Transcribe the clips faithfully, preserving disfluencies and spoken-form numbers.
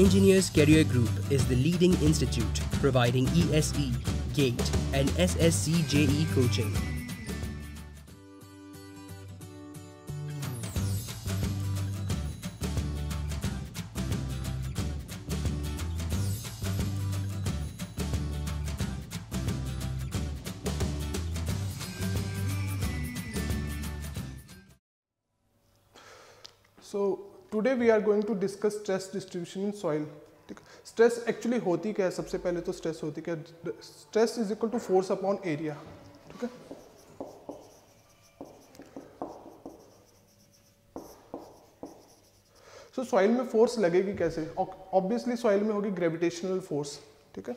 Engineers Career Group is the leading institute providing E S E, GATE and S S C J E coaching. So today we are going to discuss stress distribution in soil. Stress actually होती क्या है? सबसे पहले तो stress होती क्या है? Stress is equal to force upon area. ठीक है? So soil में force लगेगी कैसे? Obviously soil में होगी gravitational force. ठीक है?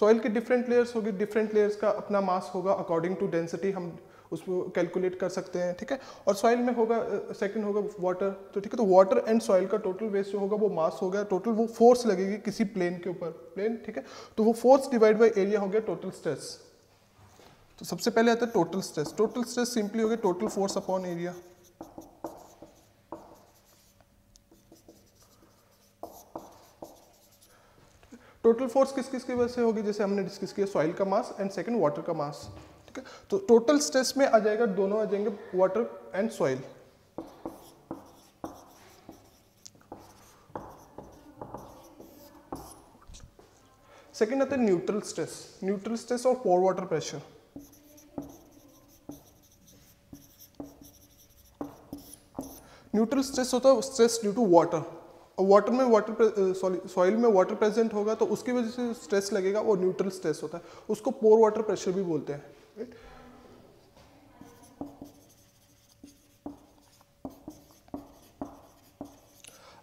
सॉइल के डिफरेंट लेयर्स होगी, डिफरेंट लेयर्स का अपना मास होगा, अकॉर्डिंग टू डेंसिटी हम उसको कैलकुलेट कर सकते हैं. ठीक है, और सॉइल में होगा, सेकंड होगा वाटर. तो ठीक है, तो वाटर एंड सॉइल का टोटल वेस्ट जो होगा वो मास होगा, टोटल वो फोर्स लगेगी किसी प्लेन के ऊपर, प्लेन. ठीक है, तो वो फोर्स डिवाइड बाई एरिया हो गया टोटल स्ट्रेस. तो सबसे पहले आता है total stress. Total stress simply हो गया total force upon area. Total force किस किस की वजह से होगी? जैसे हमने डिस्कस किया, सॉइल का मास एंड सेकंड वाटर का मास. ठीक है, तो टोटल स्ट्रेस में आ जाएगा, दोनों आ जाएंगे वाटर एंड सॉइल. सेकंड आता है न्यूट्रल स्ट्रेस. न्यूट्रल स्ट्रेस और pore water pressure. Neutral stress होता है stress due to water. Water में वाटर सॉरी सॉइल में वाटर प्रेजेंट होगा तो उसकी वजह से स्ट्रेस लगेगा, वो न्यूट्रल स्ट्रेस होता है. उसको पोर वाटर प्रेशर भी बोलते हैं. right?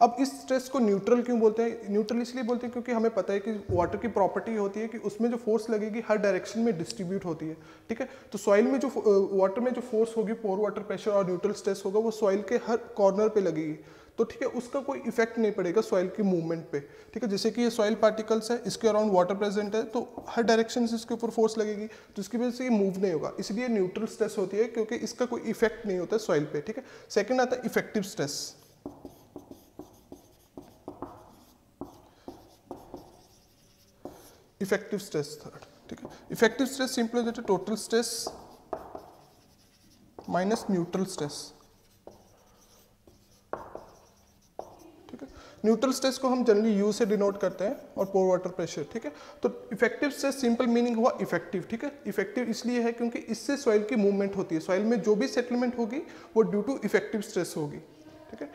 अब इस स्ट्रेस को न्यूट्रल क्यों बोलते हैं? न्यूट्रल इसलिए बोलते हैं क्योंकि हमें पता है कि वाटर की प्रॉपर्टी होती है कि उसमें जो फोर्स लगेगी हर डायरेक्शन में डिस्ट्रीब्यूट होती है. ठीक है, तो सॉइल में जो वाटर में जो फोर्स होगी पोर वाटर प्रेशर और न्यूट्रल स्ट्रेस होगा वो सॉइल के हर कॉर्नर पे लगेगी. तो ठीक है, उसका कोई इफेक्ट नहीं पड़ेगा सॉइल की मूवमेंट पे. ठीक है, जैसे कि ये सॉइल पार्टिकल्स है, इसके अराउंड वाटर प्रेजेंट है, तो हर डायरेक्शन से इसके ऊपर फोर्स लगेगी, तो इसकी वजह से ये मूव नहीं होगा. इसलिए न्यूट्रल स्ट्रेस होती है क्योंकि इसका कोई इफेक्ट नहीं होता है सॉइल पे. ठीक है, सेकेंड आता है effective stress. Effective stress third. ठीक है, इफेक्टिव स्ट्रेस सिंपल होता है total stress minus neutral stress. Neutral stress को हम जनरली यू से डिनोट करते हैं और पोर वाटर प्रेशर. ठीक है, तो इफेक्टिव स्ट्रेस सिंपल मीनिंग हुआ इफेक्टिव. ठीक है, इफेक्टिव इसलिए है क्योंकि इससे सॉइल की मूवमेंट होती है. सॉइल में जो भी सेटलमेंट होगी वो ड्यू टू इफेक्टिव स्ट्रेस होगी. ठीक है,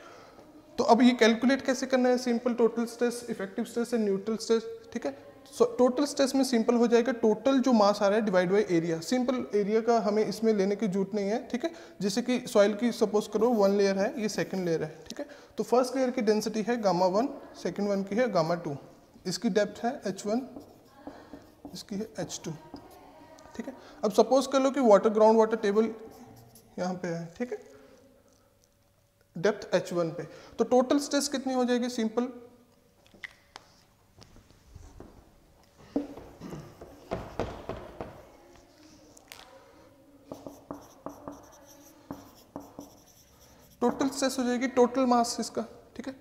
तो अब ये कैलकुलेट कैसे करना है? Simple total stress, effective stress and neutral stress. ठीक है, सो टोटल स्ट्रेस में सिंपल हो जाएगा टोटल जो मास आ रहा है divide by area. Simple area का हमें इसमें लेने की जरूरत नहीं है. ठीक है, जैसे कि सॉइल की सपोज करो वन लेयर है, ये सेकंड लेयर है. ठीक है, तो फर्स्ट लेयर की डेंसिटी है गामा वन, सेकंड वन की है गामा टू, इसकी डेप्थ है एच वन, इसकी है एच टू. ठीक है, अब सपोज कर लो कि वाटर ग्राउंड वाटर टेबल यहाँ पे है. ठीक है, डेप्थ एच वन पे, तो टोटल स्ट्रेस कितनी हो जाएगी? सिंपल टोटल स्ट्रेस हो जाएगी टोटल मास इसका. ठीक है,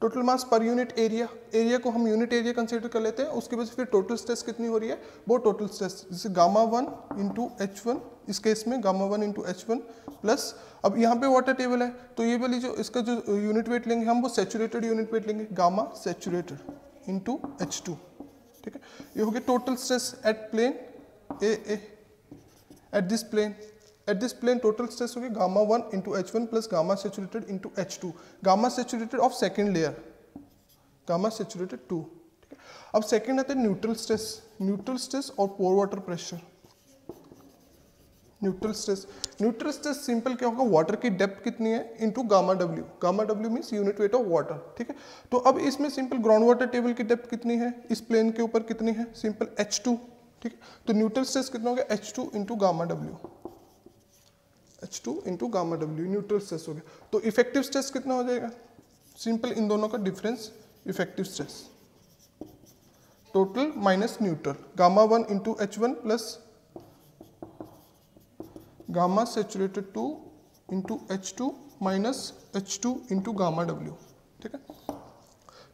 total mass per unit area. Area को हम यूनिट एरिया कंसीडर कर लेते हैं, उसके वजह से फिर टोटल स्ट्रेस कितनी हो रही है वो टोटल स्ट्रेस जैसे gamma one into H one, इस केस में gamma one into H one plus अब यहाँ पे वाटर टेबल है तो ये वाली जो इसका जो यूनिट वेट लेंगे हम वो सेचुरेटेड यूनिट वेट लेंगे, gamma saturated into H two. ठीक है, ये हो गया total stress at plane A at this plane. At this plane total stress होगी gamma one into H one plus gamma saturated into H two, gamma saturated of second layer, gamma saturated two. ठीक है, अब second आते हैं neutral stress. Neutral stress और pore water pressure. Neutral stress neutral stress simple क्या होगा? Water की depth कितनी है into gamma W. Gamma W means unit weight of water. ठीक है, तो अब इसमें सिंपल ग्राउंड वाटर टेबल की डेप्थ कितनी है, इस प्लेन के ऊपर कितनी है? Simple H two. ठीक है, तो न्यूट्रल स्ट्रेस कितना हो गया? H two into gamma W, H two into gamma W neutral stress हो गया. तो इफेक्टिव स्ट्रेस कितना हो जाएगा? सिंपल इन दोनों का difference effective stress total minus neutral, gamma one into H one plus gamma saturated two into H two minus H two into gamma W. Okay?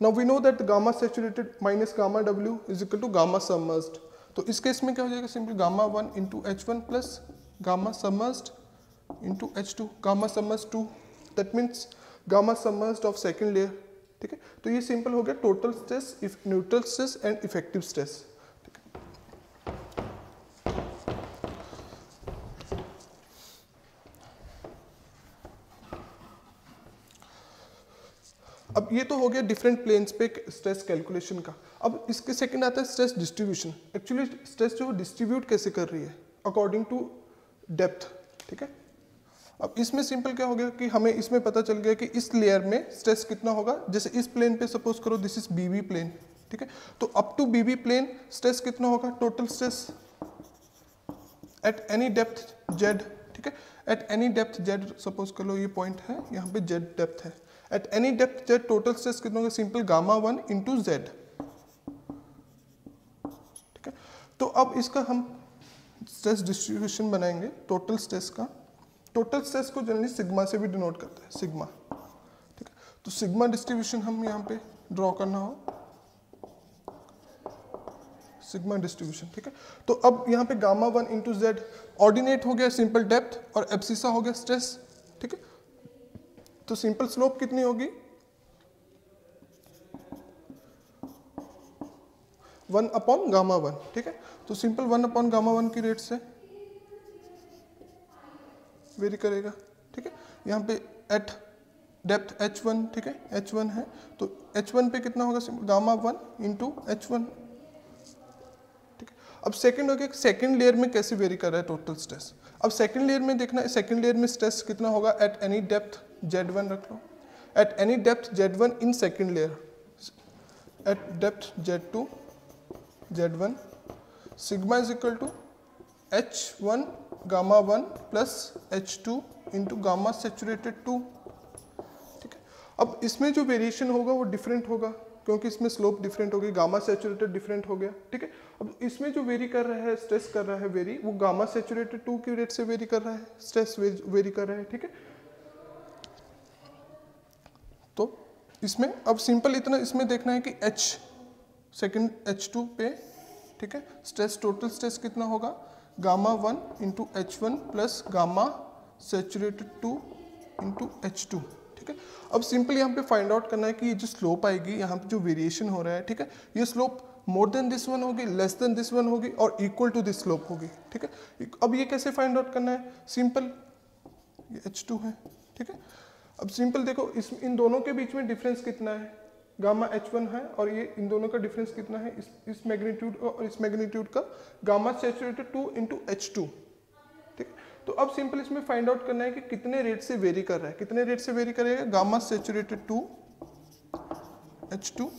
Now we know that gamma saturated minus gamma W is equal to gamma submerged. तो इस case में क्या हो जाएगा, simply gamma one into H one plus gamma submerged into H two gamma submerged two, that means gamma submerged of second layer. ठीक है, तो ये सिंपल हो गया total stress, neutral stress and effective stress. ठीक है, अब ये तो हो गया डिफरेंट प्लेन्स पे स्ट्रेस कैलकुलेशन का. अब इसके सेकंड आता है स्ट्रेस डिस्ट्रीब्यूशन. एक्चुअली स्ट्रेस जो डिस्ट्रीब्यूट कैसे कर रही है, अकॉर्डिंग टू डेप्थ. ठीक है, अब इसमें सिंपल क्या हो गया कि हमें इसमें पता चल गया कि इस लेयर में स्ट्रेस कितना होगा. जैसे इस प्लेन पे सपोज करो दिस इज बीबी प्लेन. ठीक है, तो up to B B plane stress कितना होगा, total stress at any depth Z. ठीक है, at any depth Z suppose कर लो ये पॉइंट है, यहाँ पे जेड डेप्थ है. At any depth Z total stress कितना होगा, simple gamma one into Z. ठीक है, तो अब इसका हम स्ट्रेस डिस्ट्रीब्यूशन बनाएंगे टोटल स्ट्रेस का. टोटल स्ट्रेस को जनरली सिग्मा से भी डिनोट करते हैं, सिग्मा. ठीक है, तो सिग्मा डिस्ट्रीब्यूशन हम यहाँ पे ड्रॉ करना हो, सिग्मा डिस्ट्रीब्यूशन. ठीक है, तो अब यहाँ पे gamma one into Z ordinate हो गया सिंपल डेप्थ और एब्सिसा हो गया स्ट्रेस. ठीक है, तो सिंपल स्लोप कितनी होगी, वन अपॉन गामा वन. ठीक है, तो simple one upon gamma one की रेट से वेरी करेगा. ठीक है, यहाँ पे एट डेप्थ एच वन. ठीक है, एच वन है तो एच वन पे कितना होगा, simple gamma one into H one. ठीक है, अब सेकेंड हो गया, सेकेंड लेयर में कैसे वेरी कर रहा है टोटल स्ट्रेस. अब सेकेंड लेयर में देखना है, सेकेंड लेयर में स्ट्रेस कितना होगा, at any depth Z one रख लो, at any depth Z one in second layer, at depth Z two Z one, sigma is equal to H one gamma one plus H two into gamma saturated two. ठीक है, अब इसमें जो variation होगा वो different होगा क्योंकि इसमें स्लोप डिफरेंट हो गई, गामा सेचुरेटेड डिफरेंट हो गया. ठीक है, अब इसमें जो वेरी कर रहा है स्ट्रेस कर रहा है वेरी, वो गामा सेचुरेटेड टू की रेट से वेरी कर रहा है, स्ट्रेस वेरी कर रहा है. ठीक है, तो इसमें अब सिंपल इतना इसमें देखना है कि एच सेकेंड एच टू पे. ठीक है, स्ट्रेस टोटल स्ट्रेस कितना होगा, gamma one into H one plus gamma saturated two into H two. ठीक है, अब सिंपल यहाँ पे फाइंड आउट करना है कि ये जो स्लोप आएगी, यहाँ पे जो वेरिएशन हो रहा है. ठीक है, ये slope more than this one होगी, लेस देन दिस वन होगी और इक्वल टू दिस स्लोप होगी. ठीक है, अब ये कैसे फाइंड आउट करना है, सिंपल ये एच टू है. ठीक है, अब सिंपल देखो इस इन दोनों के बीच में डिफरेंस कितना है, गामा एच वन है और ये इन दोनों का डिफरेंस कितना है, इस इस मैग्नीट्यूड का और इस मैग्नीट्यूड का, gamma saturated two into H two. ठीक है, तो अब सिंपल इसमें फाइंड आउट करना है कि कितने रेट से वेरी कर रहा है, कितने रेट से वेरी करेगा, gamma saturated two H two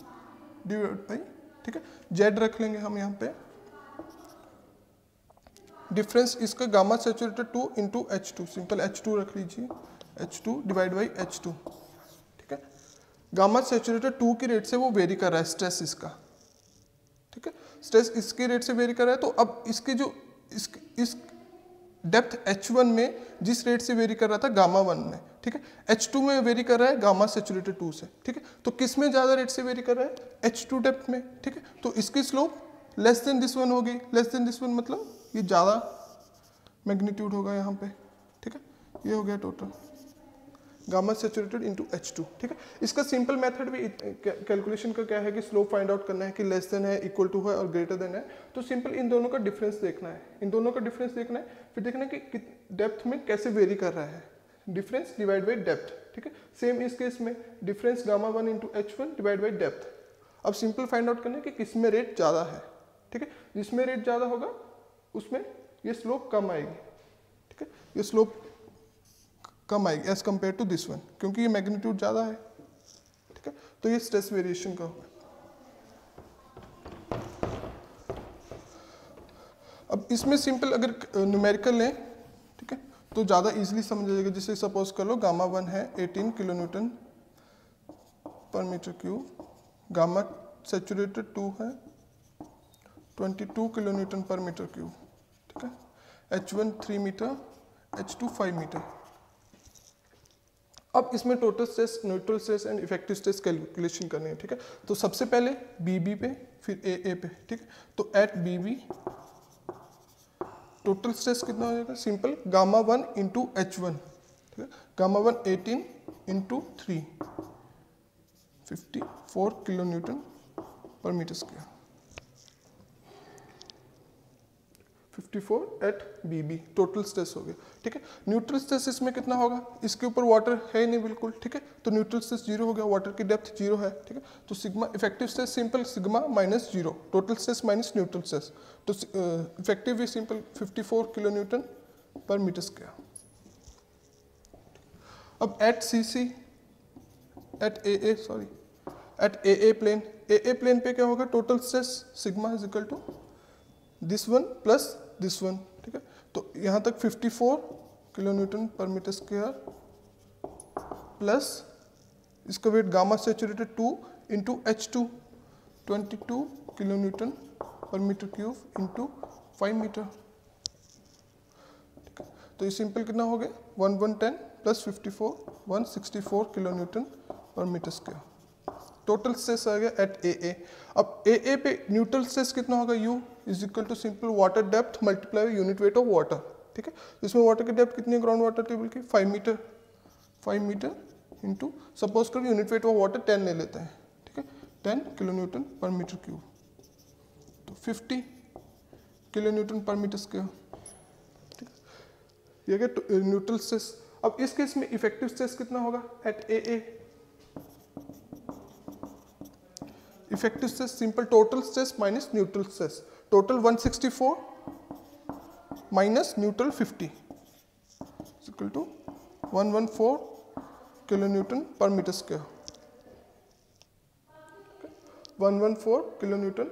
divide by. ठीक है, जेड रख लेंगे हम यहाँ पे, डिफरेंस इसका gamma saturated two into H two, simple H two रख लीजिए, H two divide by H two. ठीक है, गामा सेचुरेटेड टू की रेट से वो वेरी कर रहा है स्ट्रेस इसका. ठीक है, स्ट्रेस इसकी रेट से वेरी कर रहा है, तो अब इसकी जो इस, इस डेप्थ एच वन में जिस रेट से वेरी कर रहा था गामा वन में, ठीक है, एच टू में वेरी कर रहा है गामा सेचुरेटेड टू से. ठीक है, तो किस में ज़्यादा रेट से वेरी कर रहा है, एच टू डेप्थ में. ठीक है, तो इसकी slope less than this one होगी, लेस देन दिस वन मतलब ये ज़्यादा मैग्नीट्यूड होगा यहाँ पे. ठीक है, ये हो गया total gamma saturated into H two. ठीक है, इसका सिंपल मेथड भी कैलकुलेशन का क्या है कि स्लोप फाइंड आउट करना है कि लेस देन है, इक्वल टू है और ग्रेटर देन है. तो सिंपल इन दोनों का डिफरेंस देखना है, इन दोनों का डिफरेंस देखना है, फिर देखना है कि डेप्थ में कैसे वेरी कर रहा है, डिफरेंस डिवाइड बाई डेप्थ. ठीक है, सेम इस केस में difference gamma one into H one divide by depth. अब सिंपल फाइंड आउट करना है कि किस में रेट ज़्यादा है. ठीक है, जिसमें रेट ज़्यादा होगा उसमें ये स्लोप कम आएगी. ठीक है, ये स्लोप कम आएगी as compare to this one क्योंकि ये मैग्नीट्यूड ज़्यादा है. ठीक है, तो ये स्ट्रेस वेरिएशन का होगा. अब इसमें सिंपल अगर न्यूमेरिकल लें, ठीक है, तो ज़्यादा इजीली समझ आ जाएगा. जैसे सपोज कर लो गामा वन है एटीन किलो न्यूटन पर metre cube, gamma saturated two है ट्वेंटी टू किलो न्यूटन पर मीटर क्यूब. ठीक है, H one three metre, H two five metre. अब इसमें total stress, neutral stress and effective stress calculation करनी है, ठीक है। तो सबसे पहले बी बी पे, फिर ए ए पे, ठीक है। तो at B B total stress कितना हो जाएगा, simple gamma one into H one, ठीक है। Gamma one eighteen into three fifty four kilo newton पर metre square, fifty four at B B total stress हो गया, ठीक है। न्यूट्रल स्ट्रेस इसमें कितना होगा, इसके ऊपर वाटर है ही नहीं बिल्कुल, ठीक है। तो न्यूट्रल स्ट्रेस जीरो हो गया, वाटर की डेप्थ जीरो है, ठीक है। तो sigma effective stress simple sigma minus zero, total stress minus neutral stress, तो इफेक्टिव भी simple fifty four kilo newton पर मीटर स्क्वायर। अब at C C at A A sorry at A A plane, A A plane पे क्या होगा, total stress sigma is equal to this one plus this one, ठीक है। तो यहाँ तक फिफ्टी फोर किलो न्यूटन पर मीटर स्क्वायर प्लस इसका weight gamma saturated two into H two twenty two kilo newton पर metre cube into five metre, ठीक है। तो ये सिंपल कितना हो गया, one one ten plus fifty four one sixty four kilo newton पर मीटर स्क्वायर, टोटल स्ट्रेस आ गया एट ए ए। अब ए ए पे न्यूट्रल स्ट्रेस कितना होगा, U is equal to simple water depth multiply unit weight of water, ठीक है। इसमें वाटर की डेप्थ कितनी है, ग्राउंड वाटर टेबल की five metre, five metre into suppose करो unit weight of water ten ले लेते हैं, ठीक है, टेन किलो न्यूटन पर मीटर क्यूब, तो फिफ्टी किलो न्यूटन पर मीटर स्क्वायर, ठीक है, ये क्या न्यूट्रल स्ट्रेस। अब इस केस में इफेक्टिव स्ट्रेस कितना होगा at A A, effective stress simple total stress minus neutral stress, total one sixty four minus neutral fifty equal to one hundred fourteen kilo newton पर metre square, one hundred fourteen kilo newton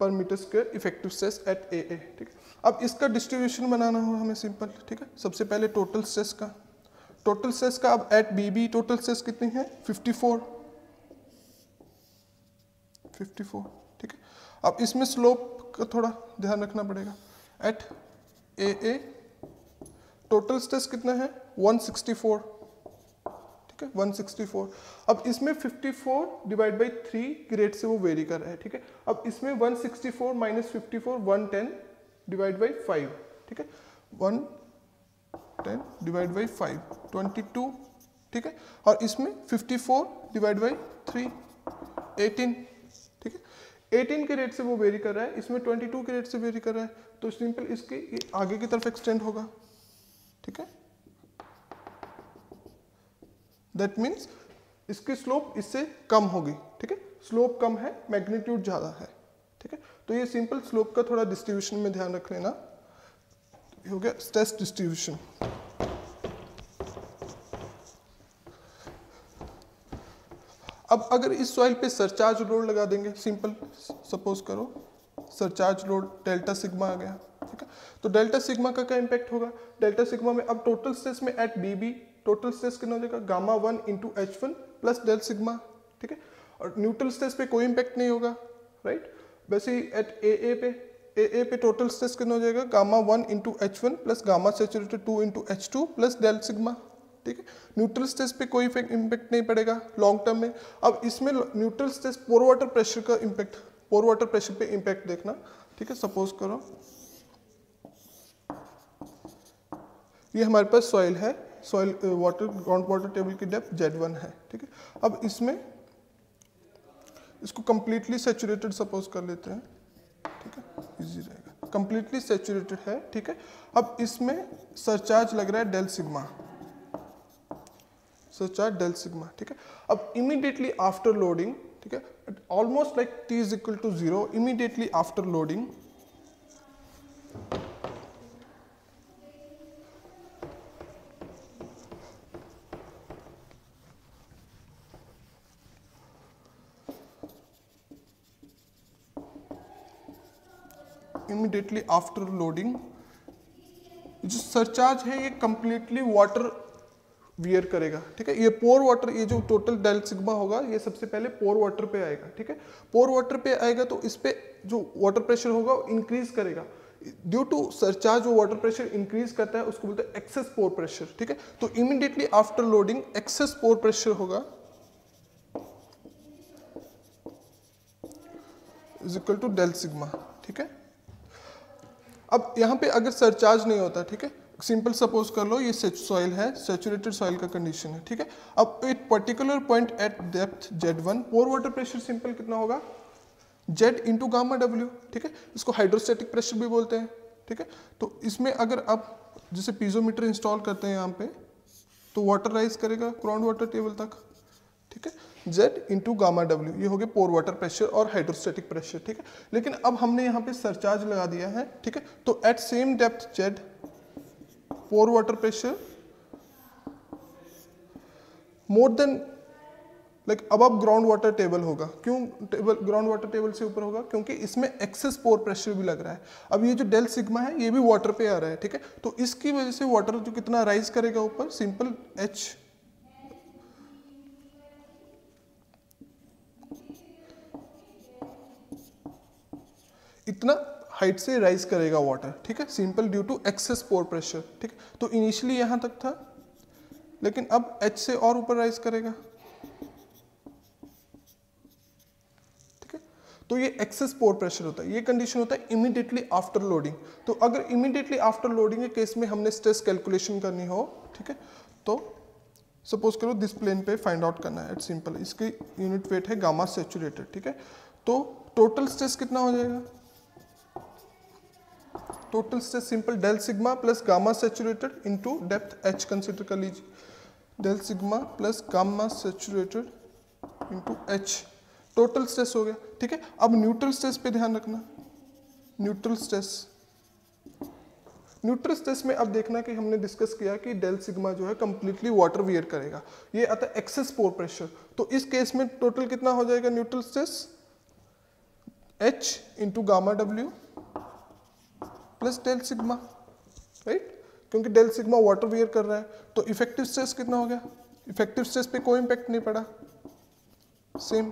पर metre square effective stress at A A, ठीक है। अब इसका distribution बनाना हो हमें simple, ठीक है। सबसे पहले टोटल स्ट्रेस का, टोटल स्ट्रेस का अब at B B total stress कितनी है, फिफ्टी फोर, फिफ्टी फोर, ठीक है। अब इसमें स्लोप का थोड़ा ध्यान रखना पड़ेगा, at A A total stress कितना है वन सिक्सटी फोर, ठीक है, वन सिक्सटी फोर। अब इसमें fifty four divide by three grade से वो वेरी कर रहा है, ठीक है। अब इसमें one sixty four minus fifty four one ten divide by five, ठीक है, one ten divide by five twenty two, ठीक है। और इसमें fifty four divide by three eighteen, ठीक है, एटीन के रेट से वो वेरी कर रहा है, इसमें ट्वेंटी टू के रेट से वेरी कर रहा है, तो सिंपल इसके ये आगे की तरफ एक्सटेंड होगा, ठीक है। दैट मीन्स इसकी स्लोप इससे कम होगी, ठीक है, स्लोप कम है, मैग्नीट्यूड ज़्यादा है, ठीक है। तो ये सिंपल स्लोप का थोड़ा डिस्ट्रीब्यूशन में ध्यान रख लेना, हो गया स्ट्रेस डिस्ट्रीब्यूशन। अब अगर इस सॉइल पे सरचार्ज लोड लगा देंगे, सिंपल सपोज करो सरचार्ज लोड डेल्टा सिग्मा आ गया, ठीक है। तो डेल्टा सिग्मा का क्या इम्पैक्ट होगा, डेल्टा सिग्मा में अब टोटल स्ट्रेस में at B B total stress कितना हो जाएगा, gamma one into H one plus del sigma, ठीक है। और न्यूट्रल स्ट्रेस पे कोई इम्पैक्ट नहीं होगा, राइट। वैसे ही एट ए ए पे ए ए पे टोटल स्ट्रेस कितना हो जाएगा, gamma one into H one plus gamma saturated two into H two plus del sigma, ठीक है। न्यूट्रल स्ट्रेस पे कोई इम्पैक्ट नहीं पड़ेगा लॉन्ग टर्म में। अब इसमें neutral stress pore water pressure का इम्पैक्ट, पोर वाटर प्रेशर पे इम्पैक्ट देखना, ठीक है। सपोज करो ये हमारे पास सॉइल है, soil water ground water table की डेप्थ जेड वन है, ठीक है। अब इसमें इसको कंप्लीटली सेचुरेटेड सपोज कर लेते हैं, ठीक है, इजी रहेगा, कंप्लीटली सेचुरेटेड है, ठीक है। अब इसमें सरचार्ज लग रहा है del sigma, surcharge del sigma, ठीक है। अब इमीडिएटली आफ्टर लोडिंग, ठीक है, almost like T is equal to zero, immediately after loading immediately after loading जो सरचार्ज है ये कंप्लीटली वाटर वियर करेगा, ठीक है। ये पोर वाटर, ये जो टोटल डेल सिग्मा होगा ये सबसे पहले पोर वाटर पे आएगा, ठीक है। पोर वाटर पे आएगा तो इस पे जो वाटर प्रेशर होगा वो इंक्रीज करेगा, ड्यू टू सरचार्ज वो वाटर प्रेशर इंक्रीज करता है, उसको बोलते हैं एक्सेस पोर प्रेशर। ठीक है, तो immediately after loading excess pore pressure होगा is equal to del sigma. ठीक है, अब यहाँ पे अगर सरचार्ज नहीं होता, ठीक है, सिंपल सपोज कर लो ये सॉइल है, सैचुरेटेड सॉइल का कंडीशन है। ठीक है, अब एक particular point at depth Z one pore water pressure simple कितना होगा, जेड इंटू गामा डब्ल्यू। ठीक है, इसको हाइड्रोस्टैटिक प्रेशर भी बोलते हैं। ठीक है, तो इसमें अगर आप जैसे पीजोमीटर इंस्टॉल करते हैं यहाँ पे, तो वाटर राइज करेगा ग्राउंड वाटर टेबल तक। ठीक है, जेड इंटू गामा डब्ल्यू, ये हो गया पोर वाटर प्रेशर और हाइड्रोस्टैटिक प्रेशर। ठीक है, लेकिन अब हमने यहाँ पे सरचार्ज लगा दिया है। ठीक है, तो at same depth Z pore water pressure more than like above ground water table होगा। क्यों टेबल ग्राउंड वाटर टेबल से ऊपर होगा, क्योंकि इसमें एक्सेस पोर प्रेशर भी लग रहा है। अब ये जो डेल सिग्मा है ये भी वाटर पे आ रहा है। ठीक है, तो इसकी वजह से वाटर जो कितना राइज करेगा ऊपर, सिंपल एच इतना हाइट से राइज करेगा वाटर। ठीक है, simple due to excess pore pressure. ठीक है, तो इनिशियली यहाँ तक था, लेकिन अब एच से और ऊपर राइज करेगा। तो ये एक्सेस पोर प्रेशर होता है, ये कंडीशन होता है इमीडिएटली आफ्टर लोडिंग। तो अगर इमीडिएटली आफ्टर लोडिंग के केस में हमने स्ट्रेस कैलकुलेशन करनी हो, ठीक है, तो सपोज करो दिस प्लेन पे फाइंड आउट करना है एट सिंपल, इसकी यूनिट वेट है गामा सैचुरेटेड। ठीक है, तो टोटल स्ट्रेस कितना हो जाएगा, total stress simple del sigma plus gamma saturated into depth H consider कर लीजिए, del sigma plus gamma saturated into H, total stress हो गया। ठीक है, अब न्यूट्रल स्ट्रेस पे ध्यान रखना, न्यूट्रल स्ट्रेस, न्यूट्रल स्ट्रेस में अब देखना कि हमने डिस्कस किया कि डेल सिग्मा जो है कंप्लीटली वाटर वियर करेगा, ये आता है एक्सेस पोर प्रेशर। तो इस केस में टोटल कितना हो जाएगा neutral stress, H into gamma W plus del sigma, right, क्योंकि डेल सिग्मा वाटर वियर कर रहा है। तो इफेक्टिव स्ट्रेस कितना हो गया, इफेक्टिव स्ट्रेस पे कोई इंपैक्ट नहीं पड़ा, same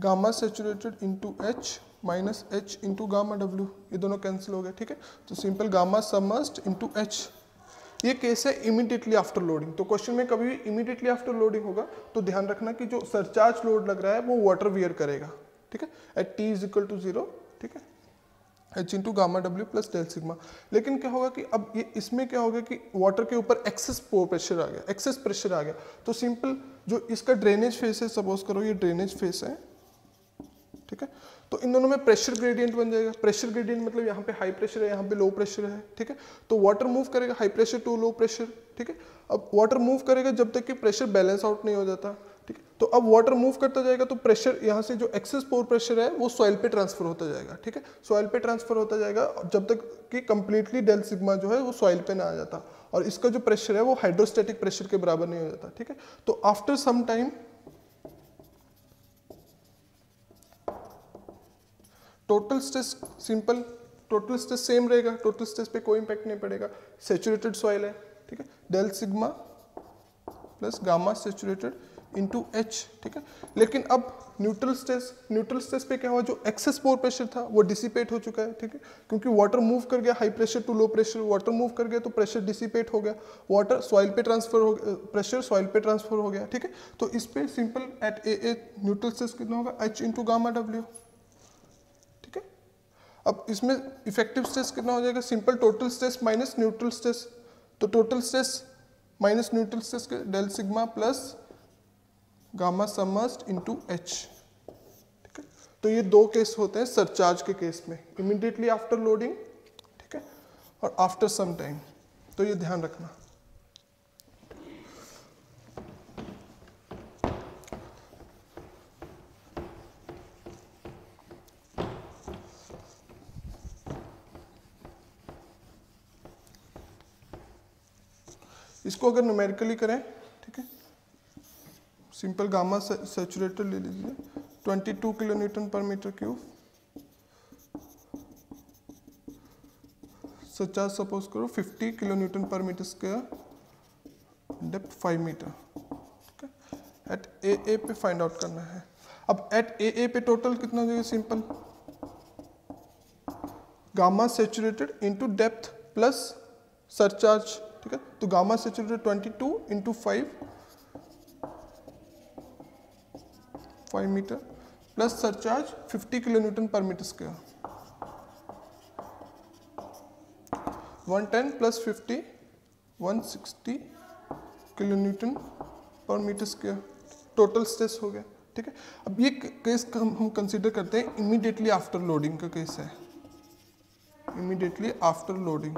gamma saturated into H minus H into gamma W, ये दोनों कैंसिल हो गए। ठीक है, तो simple gamma submerged into H, ये केस है इमीडिएटली आफ्टर लोडिंग। तो क्वेश्चन में कभी भी इमीडिएटली आफ्टर लोडिंग होगा तो ध्यान रखना कि जो सरचार्ज लोड लग रहा है वो वाटर वियर करेगा। ठीक है, at T is equal to zero, ठीक है, H into gamma W plus del sigma. लेकिन क्या होगा कि अब ये इसमें क्या होगा कि वाटर के ऊपर एक्सेस पोर प्रेशर आ गया, एक्सेस प्रेशर आ गया, तो सिंपल जो इसका ड्रेनेज फेस है, सपोज करो ये ड्रेनेज फेस है, ठीक है, तो इन दोनों में प्रेशर ग्रेडियंट बन जाएगा। प्रेशर ग्रेडियंट मतलब यहाँ पे हाई प्रेशर है, यहाँ पे लो प्रेशर है। ठीक है, तो वाटर मूव करेगा high pressure to low pressure. ठीक है, अब वाटर मूव करेगा जब तक कि प्रेशर बैलेंस आउट नहीं हो जाता। ठीक है, तो अब वाटर मूव करता जाएगा तो प्रेशर यहाँ से जो एक्सेस पोर प्रेशर है वो सॉइल पे ट्रांसफर होता जाएगा। ठीक है, सॉइल पे ट्रांसफर होता जाएगा जब तक कि कंप्लीटली डेल सिग्मा जो है वो सॉइल पे ना आ जाता, और इसका जो प्रेशर है वो हाइड्रोस्टैटिक प्रेशर के बराबर नहीं हो जाता। ठीक है, तो after some time total stress simple, total stress same रहेगा, टोटल स्ट्रेस पे कोई इंपैक्ट नहीं पड़ेगा, सैचुरेटेड सॉइल है। ठीक है, del sigma plus gamma saturated into H. ठीक है, लेकिन अब न्यूट्रल स्ट्रेस, न्यूट्रल स्ट्रेस पे क्या हुआ, जो एक्सेस पोर प्रेशर था वो डिसिपेट हो चुका है। ठीक है, क्योंकि वाटर मूव कर गया high pressure to low pressure, water move कर गया तो प्रेशर डिसिपेट हो गया, वाटर सॉइल पे ट्रांसफर हो गया, प्रेशर सॉइल पे ट्रांसफर हो गया। ठीक है, तो इस पर simple at A A neutral stress कितना होगा, एच इंटू गामा डब्ल्यू। ठीक है, अब इसमें इफेक्टिव स्ट्रेस कितना हो जाएगा, simple total stress minus neutral stress, तो total stress minus neutral stress के del sigma plus gamma submerged into H. ठीक है, तो ये दो केस होते हैं सरचार्ज के केस में, इमीडिएटली आफ्टर लोडिंग, ठीक है, और आफ्टर सम टाइम, तो ये ध्यान रखना। इसको अगर न्यूमेरिकली करें, सिंपल गामा सैचुरेटेड ले लीजिए, बाईस किलो न्यूटन पर मीटर क्यूब, सरचार्ज सपोज करो पचास किलो न्यूटन पर मीटर स्क्वायर, डेप्थ पाँच मीटर, एट ए ए पे फाइंड आउट करना है। अब एट ए ए पे टोटल कितना हो जाएगा, simple gamma saturated into depth plus surcharge, ठीक है। तो गामा सेचुरेटेड बाईस into five five metre plus surcharge पचास किलोन्यूटन पर मीटर स्क्वायर, एक सौ दस प्लस पचास एक सौ साठ किलोन्यूटन पर मीटर स्क्वायर, टोटल स्ट्रेस हो गया, ठीक है। अब ये केस का हम कंसीडर करते हैं इमीडिएटली आफ्टर लोडिंग का केस है, immediately after loading.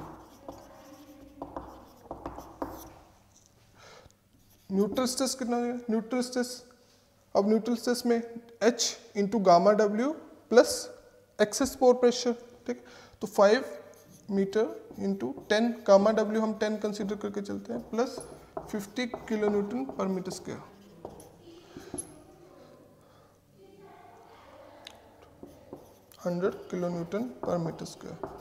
Neutral stress कितना है? न्यूट्रल स्ट्रेस, अब न्यूट्रल स्ट्रेस में H into gamma W plus excess pore pressure, ठीक है। तो five metre into ten gamma W हम टेन कंसीडर करके चलते हैं प्लस फिफ्टी किलो न्यूटन पर metre square. Hundred kilo newton पर मीटर स्क्वायर,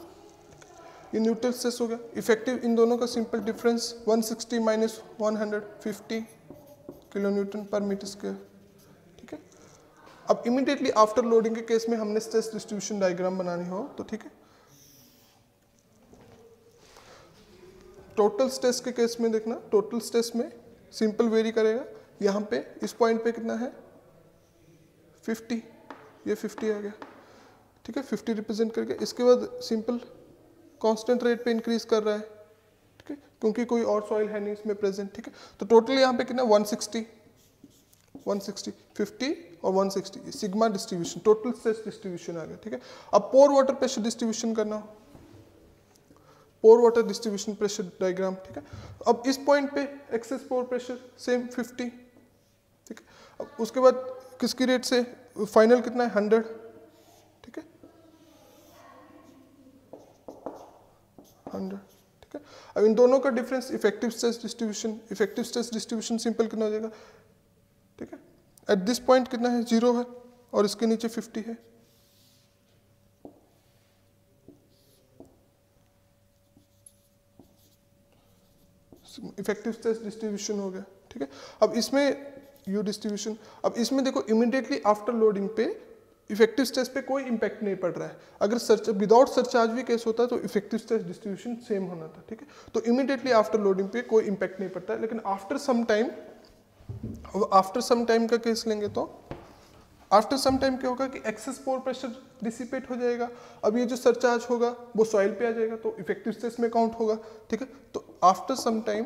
ये न्यूट्रल स्ट्रेस हो गया। इफेक्टिव इन दोनों का सिंपल डिफरेंस एक सौ साठ माइनस एक सौ पचास किलो न्यूटन पर मीटर स्क्वायर, ठीक है। अब इमीडिएटली आफ्टर लोडिंग के केस में हमने स्ट्रेस डिस्ट्रीब्यूशन डायग्राम बनानी हो तो, ठीक है। टोटल स्ट्रेस के केस में देखना, टोटल स्ट्रेस में सिंपल वेरी करेगा, यहाँ पे इस पॉइंट पे कितना है पचास, ये पचास आ गया, ठीक है, पचास रिप्रेजेंट करके। इसके बाद सिंपल कांस्टेंट रेट पे इंक्रीज कर रहा है, ठीक है, क्योंकि कोई और सॉइल है नहीं इसमें प्रेजेंट, ठीक है। तो टोटल यहाँ पे कितना एक सौ साठ, एक सौ साठ, पचास और एक सौ साठ, sigma distribution, total stress distribution आ गया, ठीक है। अब पोर वाटर प्रेशर डिस्ट्रीब्यूशन करना हो, pore water distribution pressure diagram, ठीक है। अब इस पॉइंट पे एक्सेस पोर प्रेशर सेम पचास, ठीक है। अब उसके बाद किसकी रेट से फाइनल कितना है हंड्रेड, ठीक है, हंड्रेड, ठीक है। अब इन दोनों का difference effective stress distribution, effective stress distribution simple कितना हो जाएगा, ठीक है। एट दिस पॉइंट कितना है जीरो है और इसके नीचे पचास है, इफेक्टिव स्ट्रेस डिस्ट्रीब्यूशन हो गया, ठीक है। अब इसमें यू डिस्ट्रीब्यूशन, अब इसमें देखो इमीडिएटली आफ्टर लोडिंग पे इफेक्टिव स्ट्रेस पे कोई इंपैक्ट नहीं पड़ रहा है। अगर सर्च विदाउट सरचार्ज भी केस होता है तो इफेक्टिव स्ट्रेस डिस्ट्रीब्यूशन सेम होना था, ठीक है। तो इमीडिएटली आफ्टर लोडिंग पे कोई इंपैक्ट नहीं पड़ता है, लेकिन आफ्टर सम टाइम, अब आफ्टर सम टाइम का केस लेंगे तो आफ्टर सम टाइम क्या होगा कि एक्सेस पोर प्रेशर डिसिपेट हो जाएगा। अब ये जो सरचार्ज होगा वो सॉइल पे आ जाएगा तो इफेक्टिव स्ट्रेस में काउंट होगा, ठीक है। तो after some time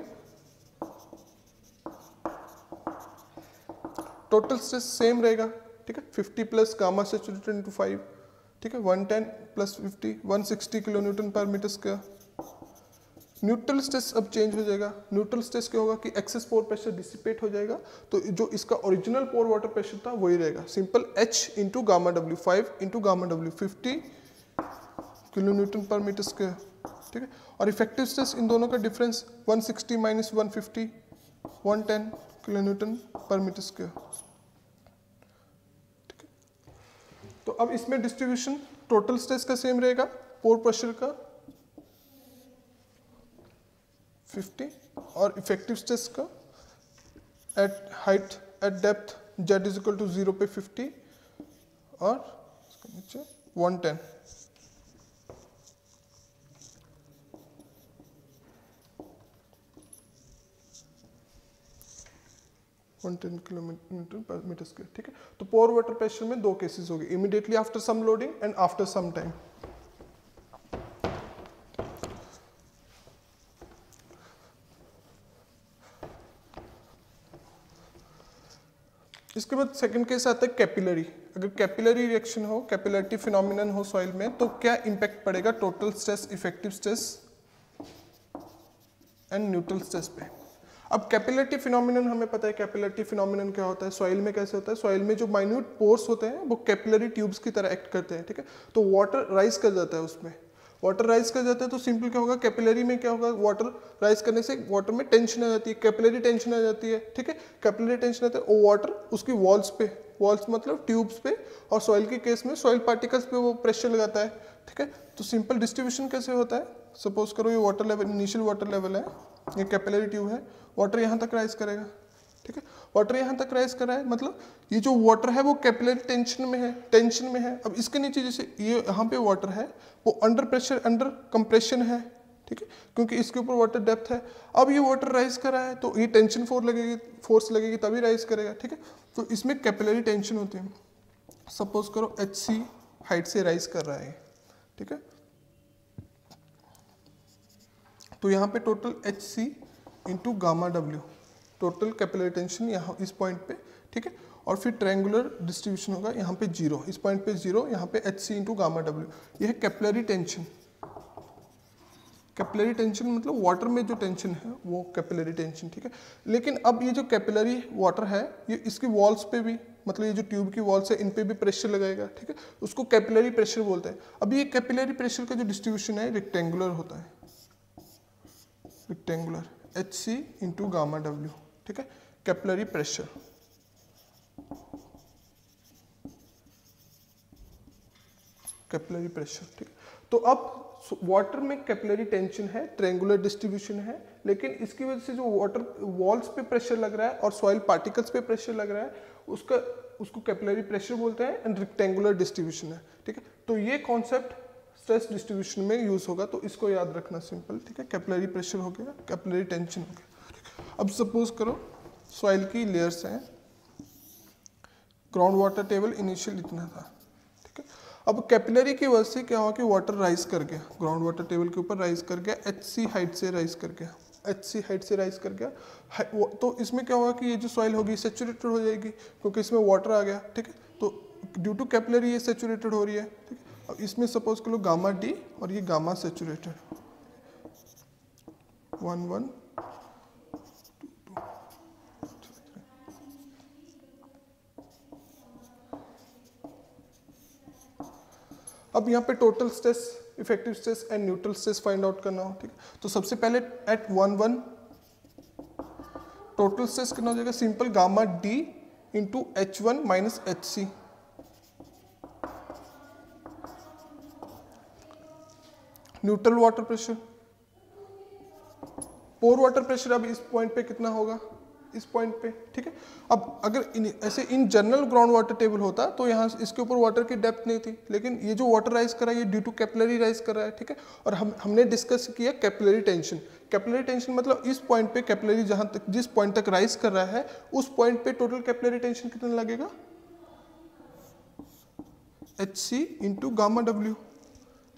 total stress same रहेगा, ठीक है, पचास plus gamma saturated into five, ठीक है, एक सौ दस प्लस पचास एक सौ साठ किलो न्यूटन पर मीटर स्क्वायर। न्यूट्रल स्ट्रेस अब चेंज हो जाएगा, न्यूट्रल स्ट्रेस क्या होगा कि एक्सेस पोर प्रेशर डिसिपेट हो जाएगा तो जो इसका ओरिजिनल पोर वाटर प्रेशर था वही रहेगा, simple H into gamma W five into gamma W पचास किलो न्यूटन पर मीटर स्क्वायर, ठीक है। और इफेक्टिव स्ट्रेस इन दोनों का डिफरेंस एक सौ साठ माइनस एक सौ पचास एक सौ दस किलो न्यूटन पर मीटर स्क्वायर। तो अब इसमें डिस्ट्रीब्यूशन टोटल स्ट्रेस का सेम रहेगा, पोर प्रेशर का पचास और इफेक्टिव स्ट्रेस का at height at depth Z is equal to zero पे पचास और इसके नीचे एक सौ दस। वन टेन किलोमीटर पर मीटर स्क्वायर, ठीक है। तो पोर वाटर प्रेशर में दो केसेस हो गए, immediately after some loading and after some time. इसके बाद सेकंड केस आता है कैपिलरी। अगर कैपिलरी रिएक्शन हो, कैपिलरिटी फिनोमिनन हो सॉइल में तो क्या इंपैक्ट पड़ेगा total stress, effective stress and neutral stress पे। अब कैपिलरिटी फिनोमिनन हमें पता है, कैपिलरिटी फिनोमिनन क्या होता है, सॉइल में कैसे होता है, सॉइल में जो माइन्यूट पोर्स होते हैं वो कैपिलरी ट्यूब्स की तरह एक्ट करते हैं, ठीक है। तो वाटर राइज कर जाता है, उसमें वाटर राइज कर जाता है तो सिंपल क्या होगा, कैपिलरी में क्या होगा, वाटर राइज करने से वाटर में टेंशन आ जाती है, कैपिलरी टेंशन आ जाती है, ठीक है। कैपिलरी टेंशन आता है और वाटर उसकी वॉल्स पे, वॉल्स मतलब ट्यूब्स पे, और सॉइल के केस में सॉइल पार्टिकल्स पे वो प्रेशर लगाता है, ठीक है। तो सिंपल डिस्ट्रीब्यूशन कैसे होता है, सपोज करो ये water level, initial water level है, ये कैपिलरी ट्यूब है, वाटर यहाँ तक राइज करेगा, ठीक है। वाटर यहाँ तक राइज कर रहा है, मतलब ये जो वाटर है वो कैपिलरी टेंशन में है, टेंशन में है। अब इसके नीचे जैसे ये यहाँ पे वाटर है वो अंडर प्रेशर, अंडर कंप्रेशन है, ठीक है, क्योंकि इसके ऊपर वाटर डेप्थ है। अब ये वाटर राइज कर रहा है तो ये टेंशन फोर्स लगेगी, फोर्स लगेगी तभी राइज करेगा, ठीक है। तो इसमें कैपिलरी टेंशन होती है। सपोज करो एच सी हाइट से राइज कर रहा है, ठीक है, तो यहाँ पे total H C into gamma W total capillary tension यहाँ इस पॉइंट पे, ठीक है। और फिर ट्रायंगुलर डिस्ट्रीब्यूशन होगा, यहाँ पे जीरो, इस पॉइंट पे जीरो, यहाँ पे H C into gamma W. यह है कैपिलरी टेंशन। कैपिलरी टेंशन मतलब वाटर में जो टेंशन है वो कैपिलरी टेंशन, ठीक है। लेकिन अब ये जो कैपिलरी वाटर है ये इसकी वॉल्स पे भी, मतलब ये जो ट्यूब की वॉल्स है इन पे भी प्रेशर लगाएगा, ठीक है, उसको कैपिलरी प्रेशर बोलते हैं। अब ये कैपिलरी प्रेशर का जो डिस्ट्रीब्यूशन है रेक्टेंगुलर होता है, rectangular H C into gamma W, ठीक है, कैपिलरी प्रेशर। कैपिलरी प्रेशर, ठीक है। तो अब वाटर में कैपिलरी टेंशन है, ट्रायंगुलर डिस्ट्रीब्यूशन है, लेकिन इसकी वजह से जो वाटर वॉल्स पे प्रेशर लग रहा है और सॉइल पार्टिकल्स पे प्रेशर लग रहा है उसका उसको कैपिलरी प्रेशर बोलते हैं एंड रेक्टेंगुलर डिस्ट्रीब्यूशन है, ठीक है। तो ये कॉन्सेप्ट स्ट्रेस डिस्ट्रीब्यूशन में यूज होगा, तो इसको याद रखना सिंपल, ठीक है। कैपिलरी प्रेशर हो गया, कैपिलरी टेंशन हो गया। अब सपोज करो सॉइल की लेयर्स हैं, ग्राउंड वाटर टेबल इनिशियल इतना था, ठीक है। अब कैपिलरी की वजह से क्या हुआ कि वाटर राइज कर गया, ग्राउंड वाटर टेबल के ऊपर राइज कर गया, एच सी हाइट से राइज कर गया, एच सी हाइट से राइज कर गया। तो इसमें क्या हुआ कि ये जो सॉइल होगी सेचुरेटेड हो जाएगी क्योंकि इसमें वाटर आ गया, ठीक है। तो ड्यू टू कैपिलरी ये सेचुरेटेड हो रही है, ठीक है। अब इसमें सपोज कर लो गामा डी और ये gamma saturated one one two two. अब यहाँ पे total stress, effective stress and neutral stress find out करना हो, ठीक है। तो सबसे पहले at one one total stress करना हो जाएगा simple, gamma D into H one minus H C. Neutral water pressure, pore water pressure अब इस पॉइंट पे कितना होगा, इस पॉइंट पे, ठीक है। अब अगर इन, ऐसे in general ground water table होता तो यहाँ इसके ऊपर वाटर की डेप्थ नहीं थी, लेकिन ये जो वाटर राइज कर रहा है ये ड्यू टू कैपिलरी राइज कर रहा है, ठीक है। और हम हमने डिस्कस किया कैपिलरी टेंशन। कैपिलरी टेंशन मतलब इस पॉइंट पे कैपिलरी जहाँ तक, जिस पॉइंट तक राइज कर रहा है उस पॉइंट पे टोटल कैपिलरी टेंशन कितना लगेगा, H C into gamma W,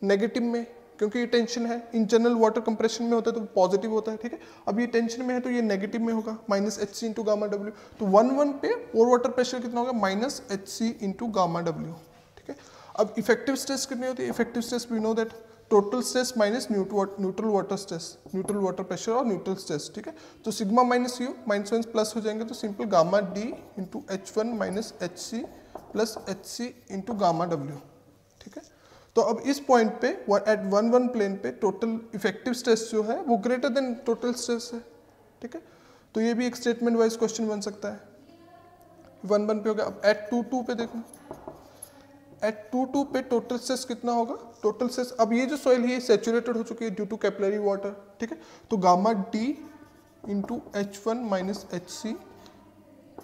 negative में क्योंकि ये टेंशन है। इन जनरल वाटर कंप्रेशन में होता है तो पॉजिटिव होता है, ठीक है। अब ये टेंशन में है तो ये नेगेटिव में होगा, minus H C into gamma W. तो वन वन पे पोर वाटर प्रेशर कितना होगा, minus H C into gamma W, ठीक है। अब इफेक्टिव स्ट्रेस कितनी होती है, effective stress we know that total stress minus neutral water stress, neutral water pressure और न्यूट्रल स्ट्रेस, ठीक है। तो sigma minus U minus minus plus हो जाएंगे, तो simple gamma D into H one minus H C plus H C into gamma W, ठीक है। तो अब इस पॉइंट पे एट वन वन प्लेन पे टोटल इफेक्टिव स्ट्रेस जो है वो ग्रेटर देन टोटल स्ट्रेस है, ठीक है। तो ये भी एक स्टेटमेंट वाइज क्वेश्चन बन सकता है, वन वन पे हो गया। अब एट टू टू पे देखो, एट टू टू पे टोटल स्ट्रेस कितना होगा, टोटल स्ट्रेस अब ये जो सॉइल है ये सेचुरेटेड हो चुकी है ड्यू टू कैपिलरी वाटर, ठीक है। तो gamma D into H one minus H C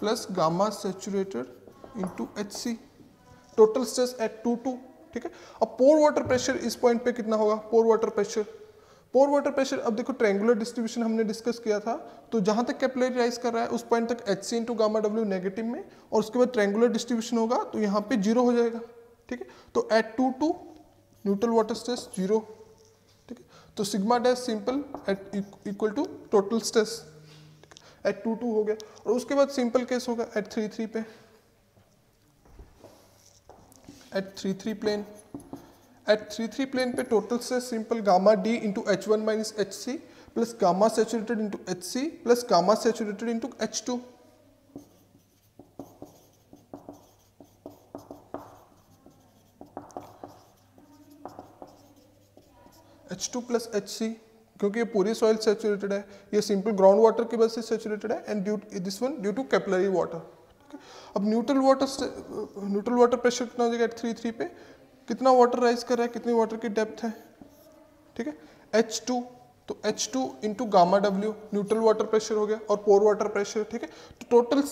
plus gamma saturated into H C, total stress at two two, ठीक है। अब पोर वाटर प्रेशर इस पॉइंट पे कितना होगा, pore water pressure, pore water pressure अब देखो ट्रायंगुलर डिस्ट्रीब्यूशन हमने डिस्कस किया था, तो जहां तक कैपिलरी राइज कर रहा है उस पॉइंट तक H C into gamma W negative में, और उसके बाद ट्रायंगुलर डिस्ट्रीब्यूशन होगा तो यहाँ पे जीरो हो जाएगा, ठीक है। तो at two two neutral water stress zero, ठीक है। तो sigma dash simple at equal to total stress, at two two हो गया। और उसके बाद सिंपल केस होगा एट थ्री थ्री पे, at three three plane, at three three plane पे टोटल से simple gamma D into H one minus H C plus gamma saturated into H C plus gamma saturated into H two, H two plus H C क्योंकि ये पूरी soil saturated है, ये simple ground water की वजह से saturated है and due this one due to capillary water. अब neutral water neutral water pressure कितना हो जाएगा, एट थ्री थ्री पे कितना वाटर राइज कर रहा है, कितनी वाटर की डेप्थ है, ठीक है, एच टू, तो H two into gamma W neutral water pressure हो गया और पोर वाटर प्रेशर, ठीक है। तो टोटल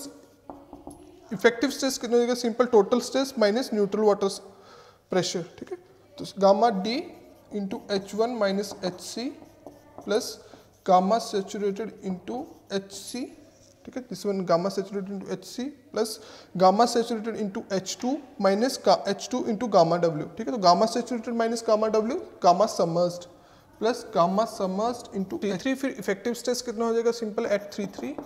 इफेक्टिव स्ट्रेस कितना हो जाएगा, simple total stress minus neutral water pressure, ठीक है। तो gamma D into H one minus H C plus gamma saturated into H C, ठीक है। This one gamma saturated into H C plus gamma saturated into H two minus H two into gamma W, ठीक है। तो gamma saturated minus gamma W gamma submersed plus gamma submersed into three. फिर effective stress कितना हो जाएगा, simple at three three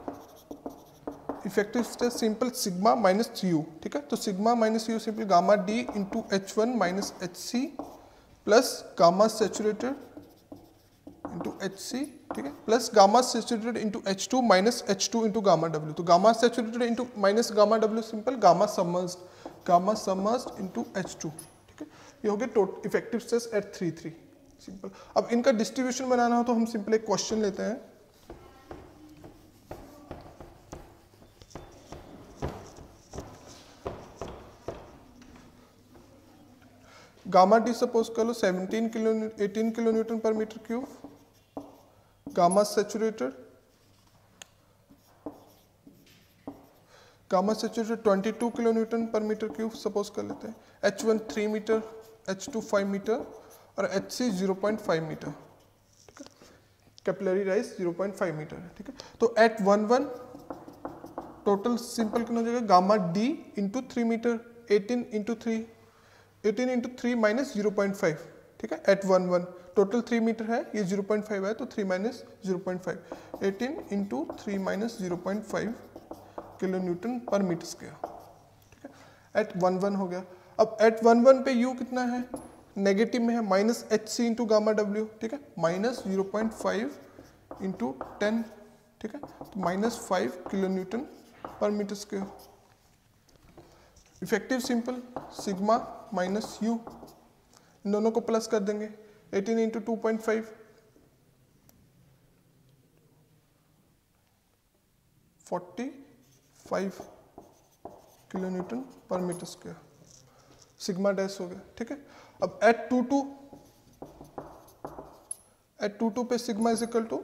effective stress simple sigma minus three U, ठीक है। तो sigma minus U simple gamma D into H one minus H C plus gamma saturated into H C, ठीक है, plus gamma saturated into H two minus H two into gamma W. तो gamma saturated into minus gamma W simple gamma submersed gamma submersed into H two, ठीक है। ये हो गया total effective stress eight three three simple. अब इनका distribution बनाना हो तो हम सिंपल एक क्वेश्चन लेते हैं। गामा डी सपोज कर लो seventeen kilo eighteen kilo newton पर metre cube, gamma saturated gamma saturated twenty two kilo newton पर मीटर क्यूब सपोज कर लेते हैं, H one three metre H two five metre और H C zero point five metre, ठीक है। Capillary rise zero point five metre है, ठीक है। तो at one one total simple कितना हो जाएगा, gamma D into three metre eighteen into three eighteen into three minus zero point five, ठीक है। At one one total three metre है, ये जीरो पॉइंट फाइव है तो three minus zero point five eighteen into three minus zero point five kilo newton पर metre square, ठीक है। At one one हो गया। अब एट वन वन पे यू कितना है, नेगेटिव में है, minus H C into gamma W, ठीक है, minus zero point five into ten, ठीक है, तो माइनस फाइव किलो न्यूटन पर metre square. Effective simple sigma minus U, इन दोनों को प्लस कर देंगे, eighteen into two point five forty five kilo newton पर मीटर स्क्वायर सिग्मा डैश हो गया, ठीक है। अब at two two at two two पे sigma is equal to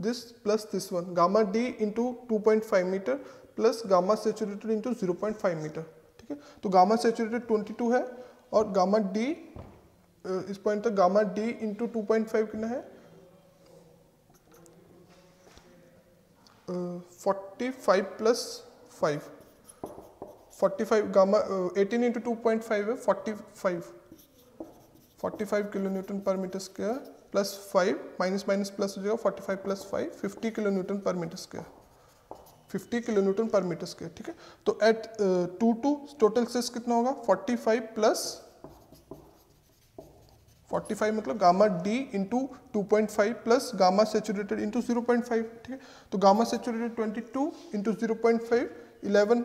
this plus this one, gamma D into two point five metre plus gamma saturated into zero point five metre, ठीक है। तो gamma saturated बाईस है और gamma D इस point तक gamma D into two point five कितना है पैंतालीस प्लस फाइव पैंतालीस गामा अठारह इंटू टू पॉइंट फाइव है पैंतालीस पैंतालीस किलो न्यूटन पर metre square plus five minus minus plus हो जाएगा पैंतालीस प्लस फाइव पचास किलो न्यूटन पर मीटर स्क्वायर पचास किलो न्यूटन पर मीटर स्क्वायर, ठीक है। तो at two two total stress कितना होगा पैंतालीस प्लस पैंतालीस मतलब gamma D into two point five plus gamma saturated into zero point five, ठीक है। तो gamma saturated twenty two into zero point five eleven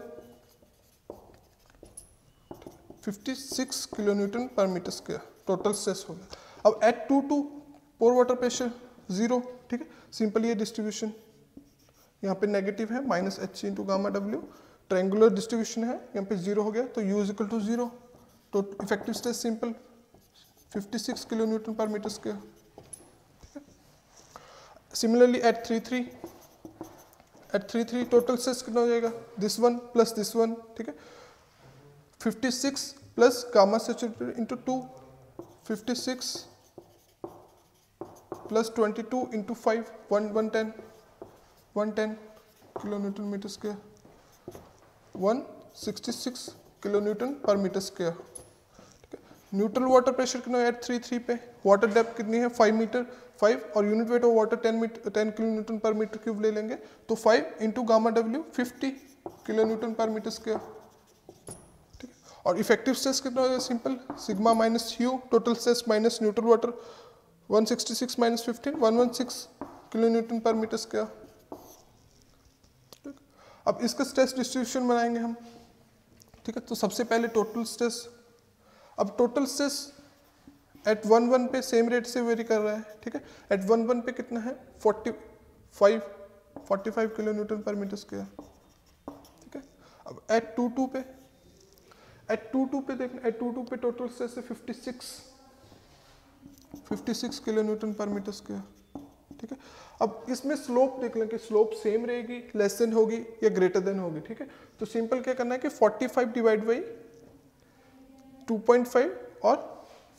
fifty six kilo newton पर metre square total stress हो गया। अब at two two pore water pressure zero, ठीक है, simple ये डिस्ट्रीब्यूशन यहाँ पे नेगेटिव है, minus H into gamma W, triangular distribution है, यहाँ पे जीरो हो गया तो U is equal to zero. तो इफेक्टिव स्ट्रेस सिंपल छप्पन किलो न्यूटन पर metre square. Similarly at three three at three three total stress कितना हो जाएगा, this one plus this one, ठीक है, छप्पन plus gamma saturated into two छप्पन plus twenty two into five one one ten one ten kilo newton metre square one sixty six kilo newton पर metre square, ठीक है। Neutral water pressure कितना है at three three पे, water depth कितनी है five metre five और unit weight of water ten metre ten kilo newton पर मीटर क्यूब ले लेंगे तो five into gamma W fifty kilo newton पर मीटर स्क्वायर, ठीक है। और इफेक्टिव स्ट्रेस कितना हो जाएगा, simple sigma minus U total stress minus neutral water one sixty six minus fifteen one one six kilo newton पर मीटर स्क्वायर। अब इसका स्ट्रेस डिस्ट्रीब्यूशन बनाएंगे हम, ठीक है। तो सबसे पहले टोटल स्ट्रेस, अब total stress at one one पे सेम रेट से वेरी कर रहा है, ठीक है। एट वन वन पे कितना है पैंतालीस पैंतालीस किलो न्यूटन पर मीटर स्क्वायर, ठीक है। अब एट टू टू पे एट टू टू पे देखना एट टू टू पे टोटल स्ट्रेस है छप्पन छप्पन किलो न्यूटन पर मीटर स्क्वायर, ठीक है। अब इसमें स्लोप देख लें कि स्लोप सेम रहेगी, लेस देन होगी या ग्रेटर देन होगी, ठीक है। तो सिंपल क्या करना है कि पैंतालीस divide by two point five और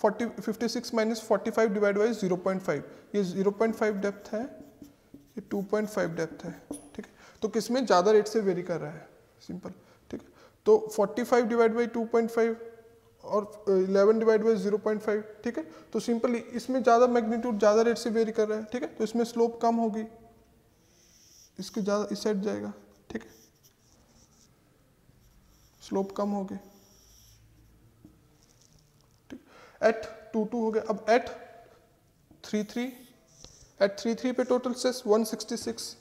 फोर्टी, फिफ्टी सिक्स माइनस पैंतालीस divide by zero point five, ये जीरो पॉइंट फाइव डेप्थ है, ये टू पॉइंट फाइव डेप्थ है, ठीक है। तो किसमें ज़्यादा रेट से वेरी कर रहा है, सिंपल, ठीक है। तो पैंतालीस divide by two point five और eleven divide by zero point five, ठीक है। तो सिंपली इसमें ज़्यादा मैग्नीट्यूड ज़्यादा रेट से वेरी कर रहा है, ठीक है। तो इसमें स्लोप कम होगी, इसके ज़्यादा इस साइड जाएगा, ठीक है, स्लोप कम होगी, ठीक। एट टू टू हो गया। अब at three three, at three three पे total stress one sixty six,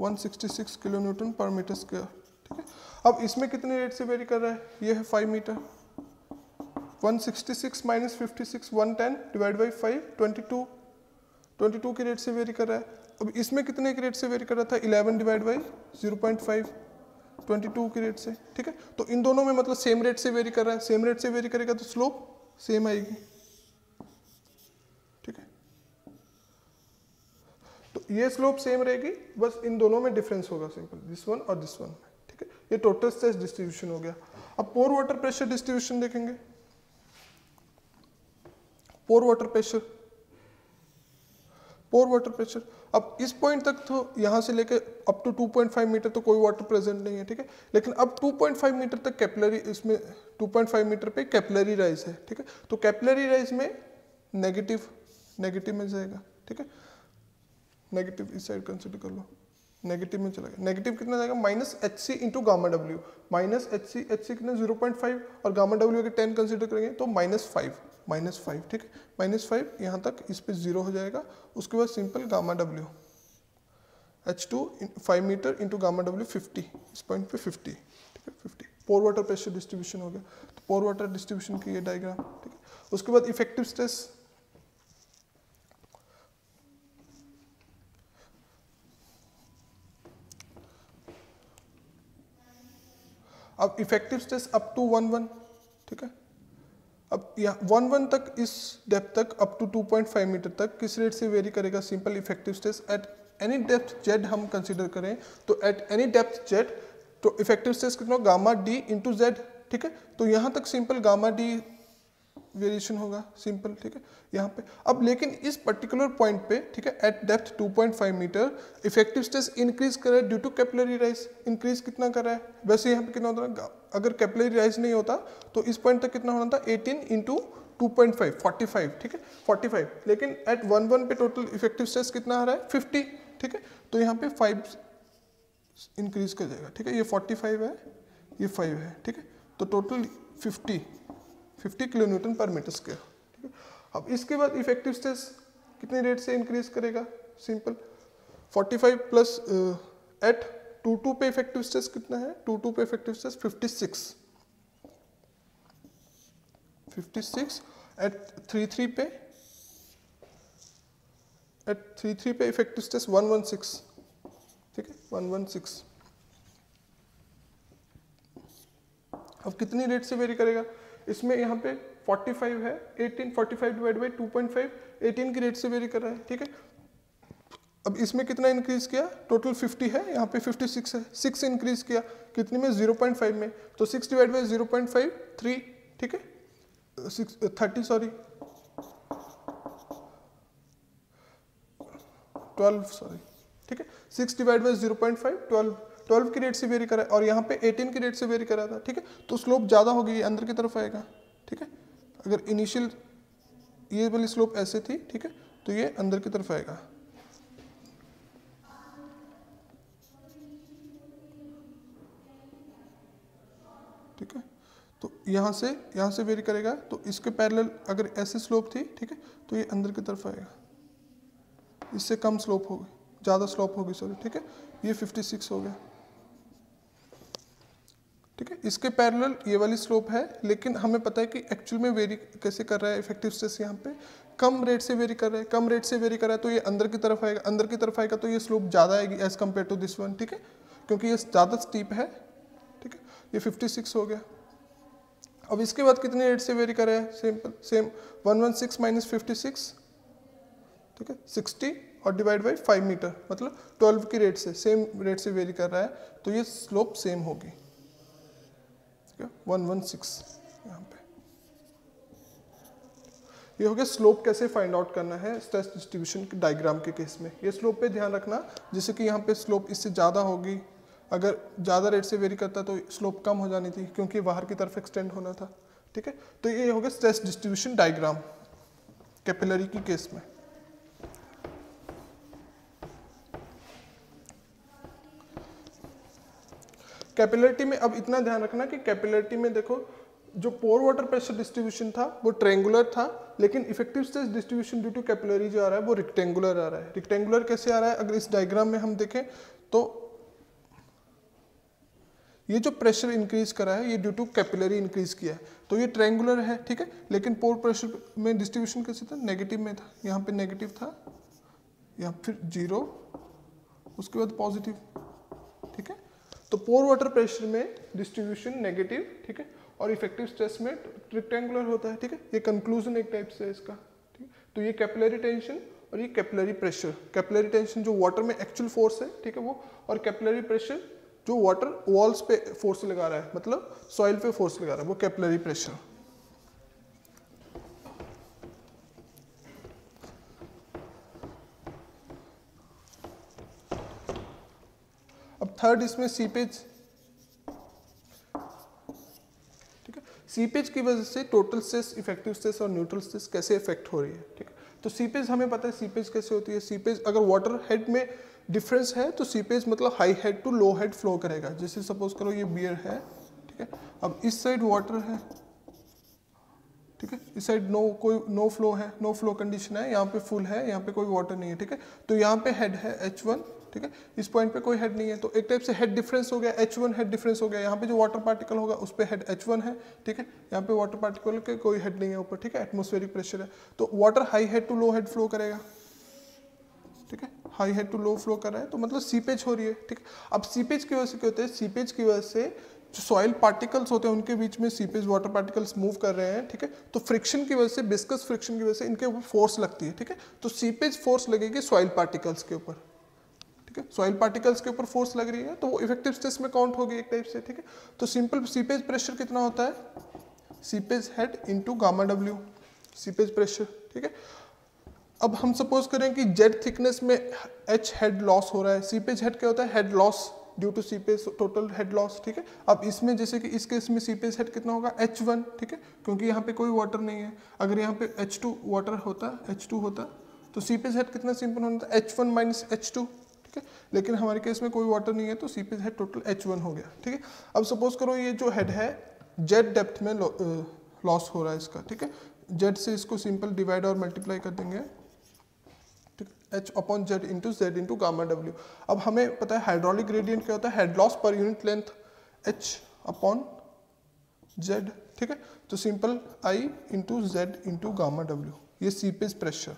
one sixty six kilo newton पर मीटर स्क्वायर, ठीक है। अब इसमें कितने रेट से वेरी कर रहा है, ये है five metre, one sixty six minus fifty six, one ten divide by five, twenty two, twenty two के रेट से वेरी कर रहा है। अब इसमें कितने के रेट से वेरी कर रहा था, eleven divide by zero point five, twenty two के रेट से, ठीक है। तो इन दोनों में मतलब सेम रेट से वेरी कर रहा है, सेम रेट से वेरी करेगा तो स्लोप सेम आएगी, ठीक है। तो ये स्लोप सेम रहेगी, बस इन दोनों में डिफरेंस होगा, सिंपल दिस वन और दिस वन, ठीक है। ये टोटल स्ट्रेस डिस्ट्रीब्यूशन हो गया। अब पोर वाटर प्रेशर डिस्ट्रीब्यूशन देखेंगे। Pore water pressure, pore water pressure, अब इस पॉइंट तक तो यहाँ से लेकर up to two point five metre तो कोई वाटर प्रेजेंट नहीं है, ठीक है। लेकिन अब टू पॉइंट फाइव मीटर तक कैपिलरी, इसमें टू पॉइंट फाइव मीटर पे कैपिलरी राइज है, ठीक है। तो कैपिलरी राइज में नेगेटिव, नेगेटिव में जाएगा, ठीक है। नेगेटिव इस साइड कंसिडर कर लो, नेगेटिव में चला गया। नेगेटिव कितना जाएगा, minus H C into gamma W, minus H C, H C कितना जीरो पॉइंट फाइव और गामा डब्ल्यू के टेन कंसिडर करेंगे तो माइनस फाइव माइनस फाइव, ठीक है। माइनस फाइव यहाँ तक इस पर जीरो हो जाएगा, उसके बाद simple gamma W H two five metre into gamma W fifty, इस पॉइंट पे फिफ्टी, ठीक है, fifty. Pore water pressure distribution हो गया। तो पोर वाटर डिस्ट्रीब्यूशन की ये डायग्राम, ठीक है। उसके बाद इफेक्टिव स्ट्रेस, अब effective stress up to one one, ठीक है। अब यहाँ वन वन तक, इस डेप्थ तक up to two point five metre तक किस रेट से वेरी करेगा, simple effective stress at any depth Z हम कंसिडर करें तो एट एनी डेप्थ जेड, तो इफेक्टिव स्ट्रेस कितना हो, गामा डी इंटू जेड, ठीक है। तो यहाँ तक सिंपल गामा डी वेरिएशन होगा, सिंपल, ठीक है, यहाँ पे। अब लेकिन इस पर्टिकुलर पॉइंट पे, ठीक है, at depth two point five metre effective stress increase कर रहा है due to capillary rise. Increase कितना कर रहा है, वैसे यहाँ पे कितना होता है, अगर कैपिलरी राइज नहीं होता तो इस पॉइंट तक कितना होना था, eighteen into two point five, forty five, ठीक है, फोर्टी फाइव। लेकिन एट वन वन पे टोटल इफेक्टिव स्ट्रेस कितना आ रहा है, फिफ्टी, ठीक है। तो यहाँ पे फाइव इंक्रीज कर जाएगा, ठीक है। ये फोर्टी फाइव है, ये फाइव है, ठीक है। तो total fifty, fifty kilo newton पर मीटर स्क्वायर, ठीक है। अब इसके बाद इफेक्टिव स्ट्रेस कितने रेट से इंक्रीज करेगा, simple forty five plus at two two पे इफेक्टिव स्ट्रेस कितना है, टू टू पे effective stress fifty six fifty six, at three three पे एट थ्री थ्री पे effective stress one one six, ठीक है, वन वन सिक्स। अब कितनी रेट से वेरी करेगा, इसमें यहाँ पे फोर्टी फाइव है, eighteen, forty five divide by two point five, eighteen की रेट से वेरी कर रहा है, ठीक है। अब इसमें कितना इंक्रीज किया, टोटल फिफ्टी है, यहाँ पे फिफ्टी सिक्स है, सिक्स इंक्रीज किया कितने में, जीरो पॉइंट फाइव में, तो six divide by zero point five, three, ठीक है, six thirty sorry twelve sorry ठीक है, six divide by zero point five, twelve, twelve की रेट से वेरी करा और यहाँ पे एटीन की रेट से वेरी करा था, ठीक है। तो स्लोप ज़्यादा होगी, ये अंदर की तरफ आएगा, ठीक है। अगर इनिशियल ये वाली स्लोप ऐसे थी, ठीक है, तो ये अंदर की तरफ आएगा, ठीक है। तो यहाँ से यहाँ से वेरी करेगा तो इसके पैरेलल अगर ऐसे स्लोप थी, ठीक है, तो ये अंदर की तरफ आएगा, इससे कम स्लोप होगी, ज़्यादा स्लोप होगी सॉरी, ठीक है। ये फिफ्टी सिक्स हो गया, ठीक है। इसके पैरेलल ये वाली स्लोप है, लेकिन हमें पता है कि एक्चुअल में वेरी कैसे कर रहा है इफेक्टिव स्ट्रेस, यहाँ पे कम रेट से वेरी कर रहा है, कम रेट से वेरी कर रहा है तो ये अंदर की तरफ आएगा, अंदर की तरफ आएगा तो ये स्लोप ज़्यादा आएगी as compare to this one, ठीक है, क्योंकि ये ज़्यादा स्टीप है, ठीक है। ये फिफ्टी सिक्स हो गया। अब इसके बाद कितने रेट से वेरी कर रहा है, simple same one one six minus fifty six, ठीक है, सिक्सटी और डिवाइड बाई फाइव मीटर, मतलब ट्वेल्व की रेट से, सेम रेट से वेरी कर रहा है, तो ये स्लोप सेम होगी, ठीक है, वन वन सिक्स यहाँ पे। ये हो गया स्लोप कैसे फाइंड आउट करना है स्ट्रेस डिस्ट्रीब्यूशन के डायग्राम के केस में। ये स्लोप पे ध्यान रखना, जैसे कि यहाँ पे स्लोप इससे ज़्यादा होगी, अगर ज़्यादा रेट से वेरी करता तो स्लोप कम हो जानी थी क्योंकि बाहर की तरफ एक्सटेंड होना था, ठीक है। तो ये हो गया स्ट्रेस डिस्ट्रीब्यूशन डायग्राम कैपिलरी की केस में। कैपिलरिटी में अब इतना ध्यान रखना कि कैपिलरिटी में देखो जो पोर वाटर प्रेशर डिस्ट्रीब्यूशन था वो ट्रायंगुलर था, लेकिन effective stress distribution due to capillary जो आ रहा है वो रेक्टेंगुलर आ रहा है। रेक्टेंगुलर कैसे आ रहा है, अगर इस डायग्राम में हम देखें तो ये जो प्रेशर इंक्रीज करा है ये ड्यू टू कैपिलरी इंक्रीज किया है, तो ये ट्रायंगुलर है, ठीक है। लेकिन पोर प्रेशर में डिस्ट्रीब्यूशन कैसे था, नेगेटिव में था, यहाँ पे नेगेटिव था, यहाँ फिर जीरो, उसके बाद पॉजिटिव, ठीक है। तो पोर वाटर प्रेशर में डिस्ट्रीब्यूशन नेगेटिव, ठीक है, और इफेक्टिव स्ट्रेस में रेक्टेंगुलर होता है, ठीक है। ये कंक्लूजन एक टाइप से इसका, ठीक है। तो ये कैपिलरी टेंशन और ये कैपिलरी प्रेशर, कैपिलरी टेंशन जो वाटर में एक्चुअल फोर्स है, ठीक है वो, और कैपिलरी प्रेशर जो वाटर वॉल्स पे फोर्स लगा रहा है, मतलब सॉइल पे फोर्स लगा रहा है, वो कैपिलरी प्रेशर। अब थर्ड इसमें सीपेज, ठीक है, सीपेज की वजह से टोटल स्ट्रेस, इफेक्टिव स्ट्रेस और न्यूट्रल स्ट्रेस कैसे इफेक्ट हो रही है, ठीक है। तो सीपेज हमें पता है सीपेज कैसे होती है, सीपेज अगर वाटर हेड में डिफरेंस है तो सीपेज मतलब high head to low head flow करेगा। जैसे सपोज करो ये बियर है, ठीक है, अब इस साइड वाटर है, ठीक है, इस साइड नो कोई नो फ्लो है, नो फ्लो कंडीशन है, यहाँ पे फुल है, यहाँ पे कोई वाटर नहीं है, ठीक है। तो यहाँ पे हेड है एच वन, ठीक है, इस पॉइंट पे कोई हेड नहीं है, तो एक टाइप से हेड डिफरेंस हो गया, एच वन हेड डिफरेंस हो गया। यहाँ पे जो वाटर पार्टिकल होगा उस पर हेड एच वन है, ठीक है, यहाँ पे वाटर पार्टिकल के कोई हेड नहीं है ऊपर, ठीक है, एटमोस्फेरिक प्रेशर है, तो water high head to low head flow करेगा, ठीक है, high head to low flow कर रहा है, तो मतलब सीपेज हो रही है, ठीक है। अब सीपेज की वजह से क्या होता है, सीपेज की वजह से जो सॉइल पार्टिकल्स होते हैं उनके बीच में सीपेज वाटर पार्टिकल्स मूव कर रहे हैं, ठीक है, तो फ्रिक्शन की वजह से, बिस्कस फ्रिक्शन की वजह से इनके ऊपर फोर्स लगती है, ठीक है। तो सीपेज फोर्स लगेगी सॉइल पार्टिकल्स के ऊपर, ठीक है, सॉइल पार्टिकल्स के ऊपर फोर्स लग रही है तो वो इफेक्टिव स्ट्रेस में काउंट होगी एक टाइप से, ठीक है। तो सिंपल सीपेज प्रेशर कितना होता है, seepage head into gamma W, seepage pressure, ठीक है। अब हम सपोज करें कि जेड थिकनेस में एच हेड लॉस हो रहा है, सीपेज हेड क्या होता है, head loss due to seepage total head loss, ठीक है। अब इसमें जैसे कि इस केस में सीपेज हेड कितना होगा, एच वन, ठीक है, क्योंकि यहाँ पे कोई वाटर नहीं है। अगर यहाँ पे एच टू वाटर होता, एच टू होता, तो सीपेज हेड कितना सिंपल होना था, H one minus H two, ठीक है, लेकिन हमारे केस में कोई वाटर नहीं है तो seepage head total H one हो गया, ठीक है। अब सपोज करो ये जो हेड है जेड डेप्थ में लॉस हो रहा है इसका, ठीक है, जेड से इसको सिंपल डिवाइड और मल्टीप्लाई कर देंगे, H upon Z into Z into gamma W. अब हमें पता है हाइड्रोलिक ग्रेडियंट क्या होता है, हेड लॉस पर unit length H upon Z, ठीक है, तो simple I into Z into gamma W, ये सीपेज प्रेशर,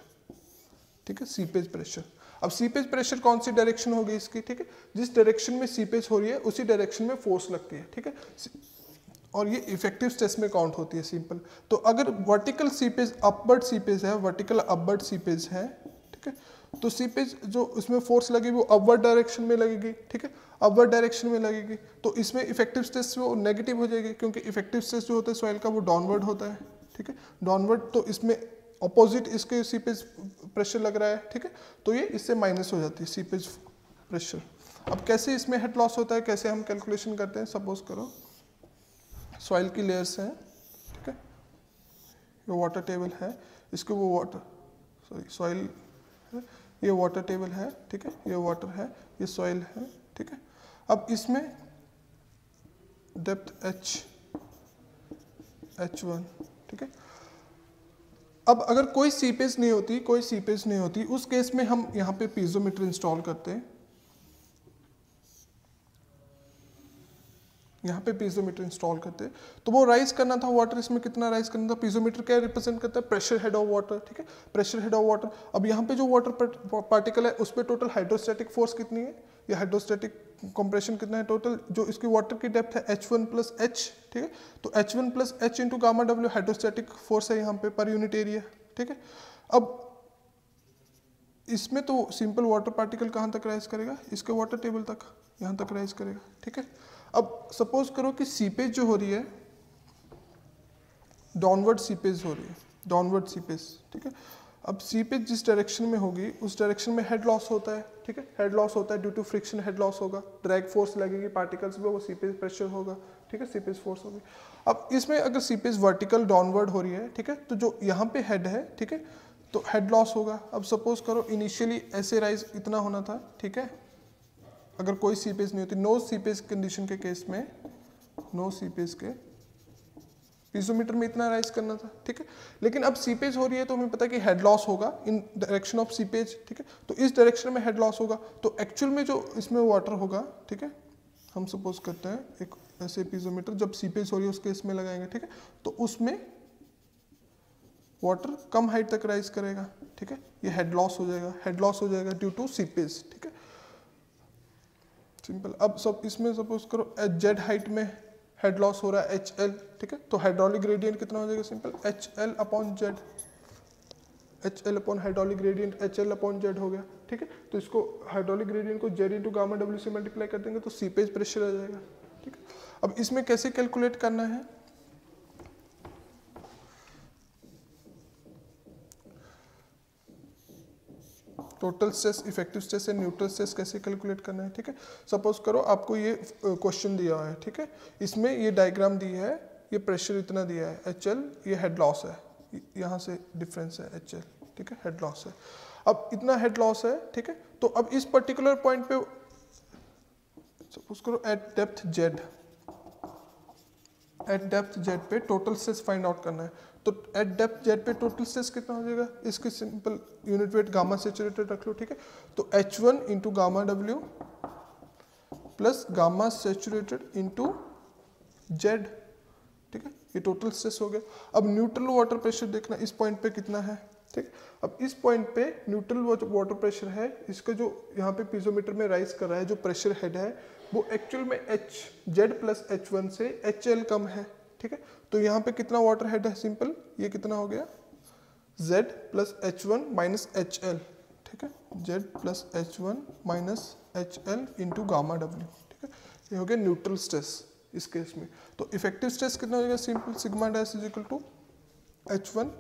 ठीक है, सीपेज प्रेशर। अब सीपेज प्रेशर कौन सी डायरेक्शन होगी इसकी, ठीक है, जिस डायरेक्शन में सीपेज हो रही है उसी डायरेक्शन में फोर्स लगती है, ठीक है, और ये इफेक्टिव स्ट्रेस में काउंट होती है सिंपल। तो अगर वर्टिकल सीपेज अपवर्ड सीपेज है, वर्टिकल अपवर्ड सीपेज है, ठीक है, तो सीपेज जो उसमें फोर्स लगेगी वो अपवर्ड डायरेक्शन में लगेगी, ठीक है, अपवर्ड डायरेक्शन में लगेगी, तो इसमें इफेक्टिव स्ट्रेस वो नेगेटिव हो जाएगी क्योंकि इफेक्टिव स्ट्रेस जो होता है सॉइल का वो डाउनवर्ड होता है, ठीक है, डाउनवर्ड, तो इसमें अपोजिट इसके सीपेज प्रेशर लग रहा है, ठीक है, तो ये इससे माइनस हो जाती है सीपेज प्रेशर। अब कैसे इसमें हेड लॉस होता है, कैसे हम कैलकुलेशन करते हैं, सपोज करो सॉइल की लेयर्स हैं, ठीक है, ये वाटर टेबल है, इसके वो वाटर सॉरी सॉइल, ये वाटर टेबल है, ठीक है, ये वाटर है, ये सॉइल है, ठीक है। अब इसमें डेप्थ एच एच वन, ठीक है, अब अगर कोई सीपेज नहीं होती, कोई सीपेज नहीं होती उस केस में हम यहाँ पे पीजोमीटर इंस्टॉल करते हैं, यहाँ पे पीजोमीटर इंस्टॉल करते हैं, तो वो राइज करना था वाटर, इसमें कितना राइज करना था, पीजोमीटर क्या रिप्रेजेंट करता है, प्रेशर हेड ऑफ वाटर, ठीक है, प्रेशर हेड ऑफ वाटर। अब यहाँ पे जो वाटर पार्टिकल है उस पर टोटल हाइड्रोस्टैटिक फोर्स कितनी है, या हाइड्रोस्टैटिक कंप्रेशन कितना है टोटल, जो इसकी वाटर की डेप्थ है एच वन प्लस एच, ठीक है, तो H one plus H into gamma W hydrostatic force है यहाँ पे पर यूनिट एरिया, ठीक है। अब इसमें तो सिंपल वाटर पार्टिकल कहाँ तक राइज करेगा, इसके वाटर टेबल तक, यहाँ तक राइज करेगा। ठीक है, अब सपोज करो कि सीपेज जो हो रही है डाउनवर्ड सीपेज हो रही है, डाउनवर्ड सीपेज। ठीक है, अब सीपेज जिस डायरेक्शन में होगी उस डायरेक्शन में हेड लॉस होता है। ठीक है, हेड लॉस होता है, due to friction head loss होगा, ड्रैग फोर्स लगेगी पार्टिकल्स में, वो सीपेज प्रेशर होगा। ठीक है, सीपेज फोर्स होगी। अब इसमें अगर सीपेज वर्टिकल डाउनवर्ड हो रही है, ठीक है, तो जो यहाँ पे हेड है, ठीक है, तो हेड लॉस होगा। अब सपोज करो इनिशियली ऐसे राइज इतना होना था, ठीक है, अगर कोई सीपेज नहीं होती, नो सीपेज कंडीशन के केस में, नो सीपेज के पीजोमीटर में इतना राइज करना था। ठीक है, लेकिन अब सीपेज हो रही है तो हमें पता है कि हेड लॉस होगा इन डायरेक्शन ऑफ सीपेज। ठीक है, तो इस डायरेक्शन में हेड लॉस होगा, तो एक्चुअल में जो इसमें वाटर होगा, ठीक है, हम सपोज करते हैं एक ऐसे पीजोमीटर जब सीपेज हो रही है उस केस में लगाएंगे। ठीक है, तो उसमें वाटर कम हाइट तक राइज करेगा। ठीक है, ये हेड लॉस हो जाएगा, हेड लॉस हो जाएगा ड्यू टू सीपेज। ठीक है, सिंपल। अब सब इसमें सपोज करो जेड हाइट में हेड लॉस हो रहा है एच एल। ठीक है, तो हाइड्रोलिक ग्रेडियंट कितना हो जाएगा, simple H L upon Z, H L upon hydraulic gradient, H L upon Z हो गया। ठीक है, तो इसको हाइड्रोलिक ग्रेडियंट को जेड इंटू गामा डब्ल्यू से मल्टीप्लाई कर देंगे तो सीपेज प्रेशर आ जाएगा। ठीक है, अब इसमें कैसे कैलकुलेट करना है, total stress, effective stress and neutral stress कैसे कैलकुलेट करना है। ठीक है, सपोज करो आपको ये क्वेश्चन दिया हुआ है। ठीक है, इसमें ये डायग्राम दी है, ये प्रेशर इतना दिया है एच एल, ये हेड लॉस है, यहाँ से डिफरेंस है एच एल। ठीक है, हेड लॉस है, अब इतना हेड लॉस है। ठीक है, तो अब इस पर्टिकुलर पॉइंट पे सपोज करो at depth Z, at depth Z पे टोटल स्ट्रेस फाइंड आउट करना है, तो एट डेप्थ जेड पे टोटल स्ट्रेस कितना हो जाएगा, इसके simple unit weight gamma saturated रख लो। ठीक है, तो H one into gamma W plus gamma saturated into Z. ठीक है, ये टोटल स्ट्रेस हो गया। अब न्यूट्रल वाटर प्रेशर देखना इस पॉइंट पे कितना है। ठीक है, अब इस पॉइंट पे न्यूट्रल वाटर प्रेशर है, इसका जो यहाँ पे पीजोमीटर में राइज कर रहा है जो प्रेशर हेड है वो एक्चुअल में H Z plus H one से एच एल कम है। ठीक है, तो यहाँ पे कितना वाटर हेड है, सिंपल ये कितना हो गया Z plus H one minus H L. ठीक है, Z plus H one minus H L into gamma W. ठीक है, ये हो गया न्यूट्रल स्ट्रेस इस केस में। तो इफेक्टिव स्ट्रेस कितना हो जाएगा, simple sigma dash is equal to H one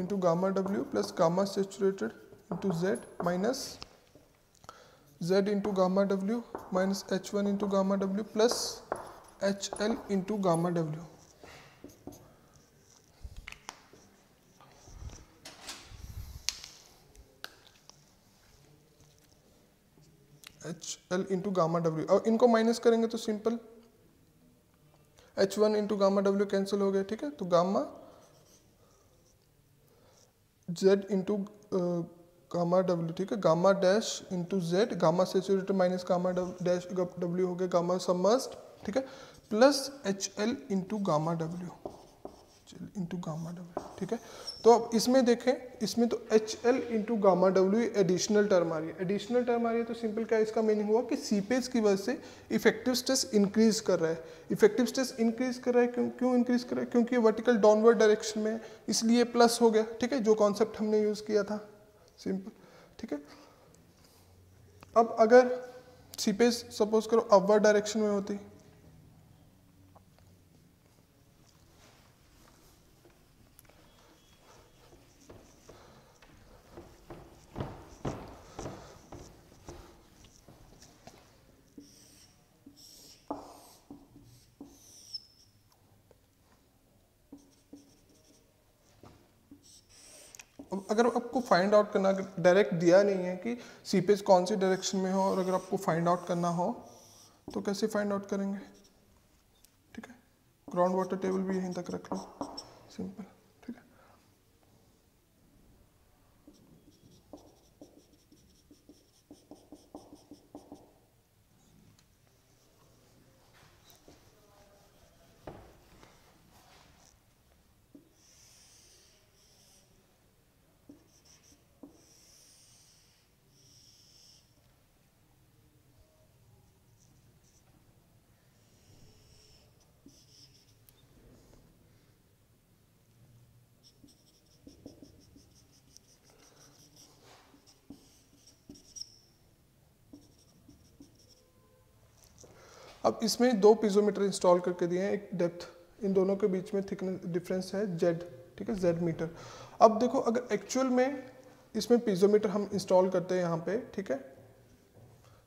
into gamma W plus gamma saturated into Z minus Z into gamma W minus H one into gamma W plus H L into gamma W. H L into gamma W, और इनको minus करेंगे तो simple H one into gamma W cancel हो गया। ठीक है, तो gamma Z into gamma W. ठीक है, gamma dash into Z gamma saturated minus gamma dash W हो गया गामा समर्स्ड। ठीक है, plus H L into gamma W, into gamma W. ठीक है, तो अब इसमें देखें, इसमें तो H L into gamma W additional term आ रही है, एडिशनल टर्म आ रही है, तो सिंपल क्या इसका मीनिंग हुआ कि सीपेज की वजह से इफेक्टिव स्ट्रेस इंक्रीज कर रहा है। इफेक्टिव स्ट्रेस इंक्रीज कर रहा है, क्यों क्यों इंक्रीज कर रहा है, क्योंकि वर्टिकल डाउनवर्ड डायरेक्शन में, इसलिए प्लस हो गया। ठीक है, जो कॉन्सेप्ट हमने यूज किया था सिंपल। ठीक है, अब अगर सीपेज सपोज करो अपवर्ड डायरेक्शन में होती, अगर आपको फाइंड आउट करना, डायरेक्ट दिया नहीं है कि सीपेज कौन सी डायरेक्शन में हो, और अगर आपको फाइंड आउट करना हो तो कैसे फाइंड आउट करेंगे। ठीक है, ग्राउंड वाटर टेबल भी यहीं तक रख लो सिंपल। ठीक है, अब इसमें दो पीजोमीटर इंस्टॉल करके दिए हैं, एक डेप्थ, इन दोनों के बीच में थिकनेस डिफरेंस है जेड, ठीक है, जेड मीटर। अब देखो अगर एक्चुअल में इसमें पीजोमीटर हम इंस्टॉल करते हैं यहाँ पे, ठीक है,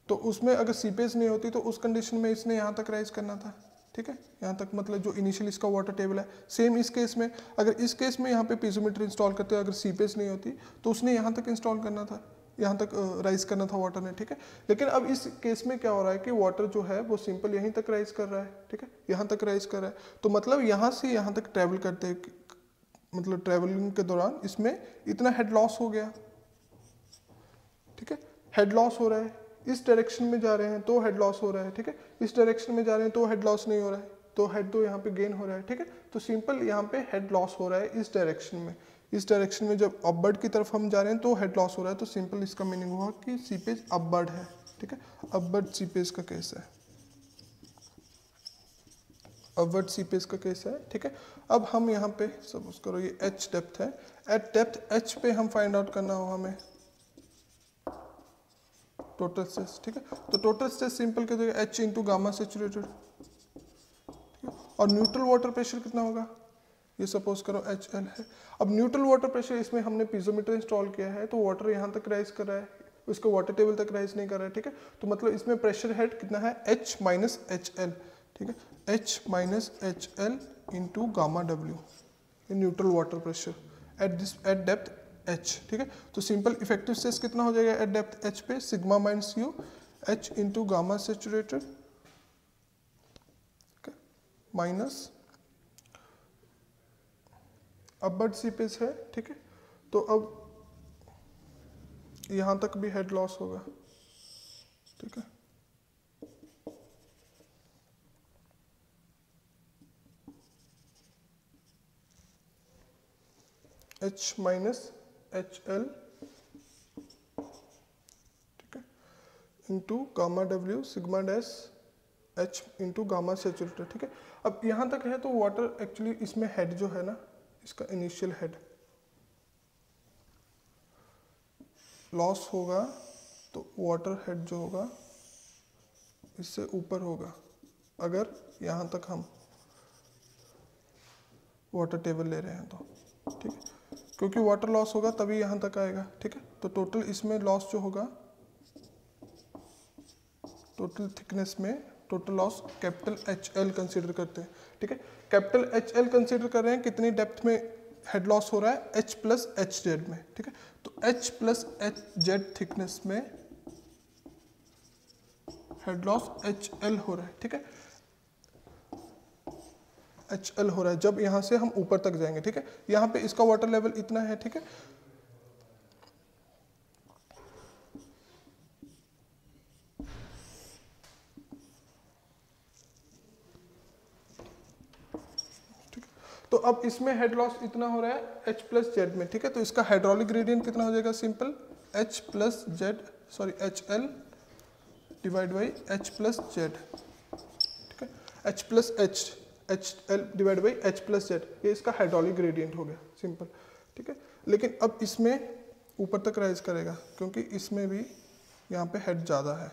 तो उसमें अगर सीपेज नहीं होती तो उस कंडीशन में इसने यहाँ तक राइज करना था, ठीक है, यहाँ तक, मतलब जो इनिशियल इसका वाटर टेबल है। सेम इस केस में, अगर इस केस में यहाँ पे पीजोमीटर इंस्टॉल करते हैं, अगर सीपेज नहीं होती तो उसने यहाँ तक इंस्टॉल करना था, यहाँ तक राइज करना था वाटर ने, ठीक है। लेकिन अब इस केस में क्या हो रहा है कि वाटर जो है वो सिंपल यहीं तक राइज कर रहा है, ठीक है, यहाँ तक राइज कर रहा है, तो मतलब यहाँ से यहाँ तक ट्रैवल करते, मतलब ट्रैवलिंग के दौरान इसमें इतना हेड लॉस हो गया, ठीक है, हेड लॉस हो रहा है। इस डायरेक्शन में जा रहे हैं तो हेड लॉस हो रहा है, ठीक है, इस डायरेक्शन में जा रहे हैं तो हेड लॉस नहीं हो रहा है, तो हेड तो यहाँ पे गेन हो रहा है, ठीक है, तो सिंपल यहाँ पे हेड लॉस हो रहा है इस डायरेक्शन में। इस डायरेक्शन में जब अपवर्ड की तरफ हम जा रहे हैं तो हेड लॉस हो रहा है, तो सिंपल इसका मीनिंग हुआ कि सीपेज अपवर्ड है, ठीक है, अपवर्ड सीपेज का केस है, अपवर्ड सीपेज का केस है, ठीक है। अब हम यहाँ पे सपोज करो ये एच डेप्थ है, एट डेप्थ एच पे हम फाइंड आउट करना हो हमें टोटल स्ट्रेस, ठीक है, तो टोटल स्ट्रेस सिंपल के जगह एच इंटू गामा सेचुरेटेड, ठीक है, और न्यूट्रल वाटर प्रेशर कितना होगा, ये सपोज करो एच एल है। अब न्यूट्रल वाटर प्रेशर, इसमें हमने पीजोमीटर इंस्टॉल किया है तो वाटर यहाँ तक राइज कर रहा है, उसके वाटर टेबल तक राइज नहीं कर रहा है, ठीक है, तो मतलब इसमें प्रेशर हेड कितना है, एच माइनस एच एल, ठीक है, H minus H L into gamma W, neutral water pressure at this at depth H, ठीक है, तो सिंपल इफेक्टिव स्ट्रेस कितना हो जाएगा एट डेप्थ H पे, sigma minus U H into gamma saturated minus upward seepage है, ठीक है, तो अब यहाँ तक भी हेड लॉस होगा, ठीक है, H माइनस एच एल, ठीक है, into gamma W sigma dash H into gamma saturated, ठीक है। अब यहाँ तक है तो वाटर एक्चुअली इसमें हेड जो है ना, इसका इनिशियल हेड लॉस होगा, तो वाटर हेड जो होगा इससे ऊपर होगा अगर यहाँ तक हम वाटर टेबल ले रहे हैं तो, ठीक है, क्योंकि वाटर लॉस होगा तभी यहाँ तक आएगा, ठीक है, तो टोटल इसमें लॉस जो होगा, टोटल थिकनेस में total loss capital H L consider करते हैं, ठीक है, कैपिटल एच एल कंसिडर कर रहे हैं कितनी डेप्थ में हेड लॉस हो रहा है, एच प्लस एच जेड में, ठीक है, तो H plus H Z thickness में हेड लॉस एच एल हो रहा है, ठीक है, एच एल हो रहा है जब यहाँ से हम ऊपर तक जाएंगे, ठीक है, यहाँ पे इसका वाटर लेवल इतना है, ठीक है, तो अब इसमें हेड लॉस इतना हो रहा है एच प्लस जेड में, ठीक है, तो इसका हाइड्रोलिक ग्रेडियंट कितना हो जाएगा, simple H plus Z sorry H L divide by H plus Z, ठीक है, H plus H H L divide by H plus Z, ये इसका हाइड्रोलिक ग्रेडियंट हो गया सिंपल, ठीक है। लेकिन अब इसमें ऊपर तक राइज करेगा क्योंकि इसमें भी यहाँ पे हेड ज़्यादा है,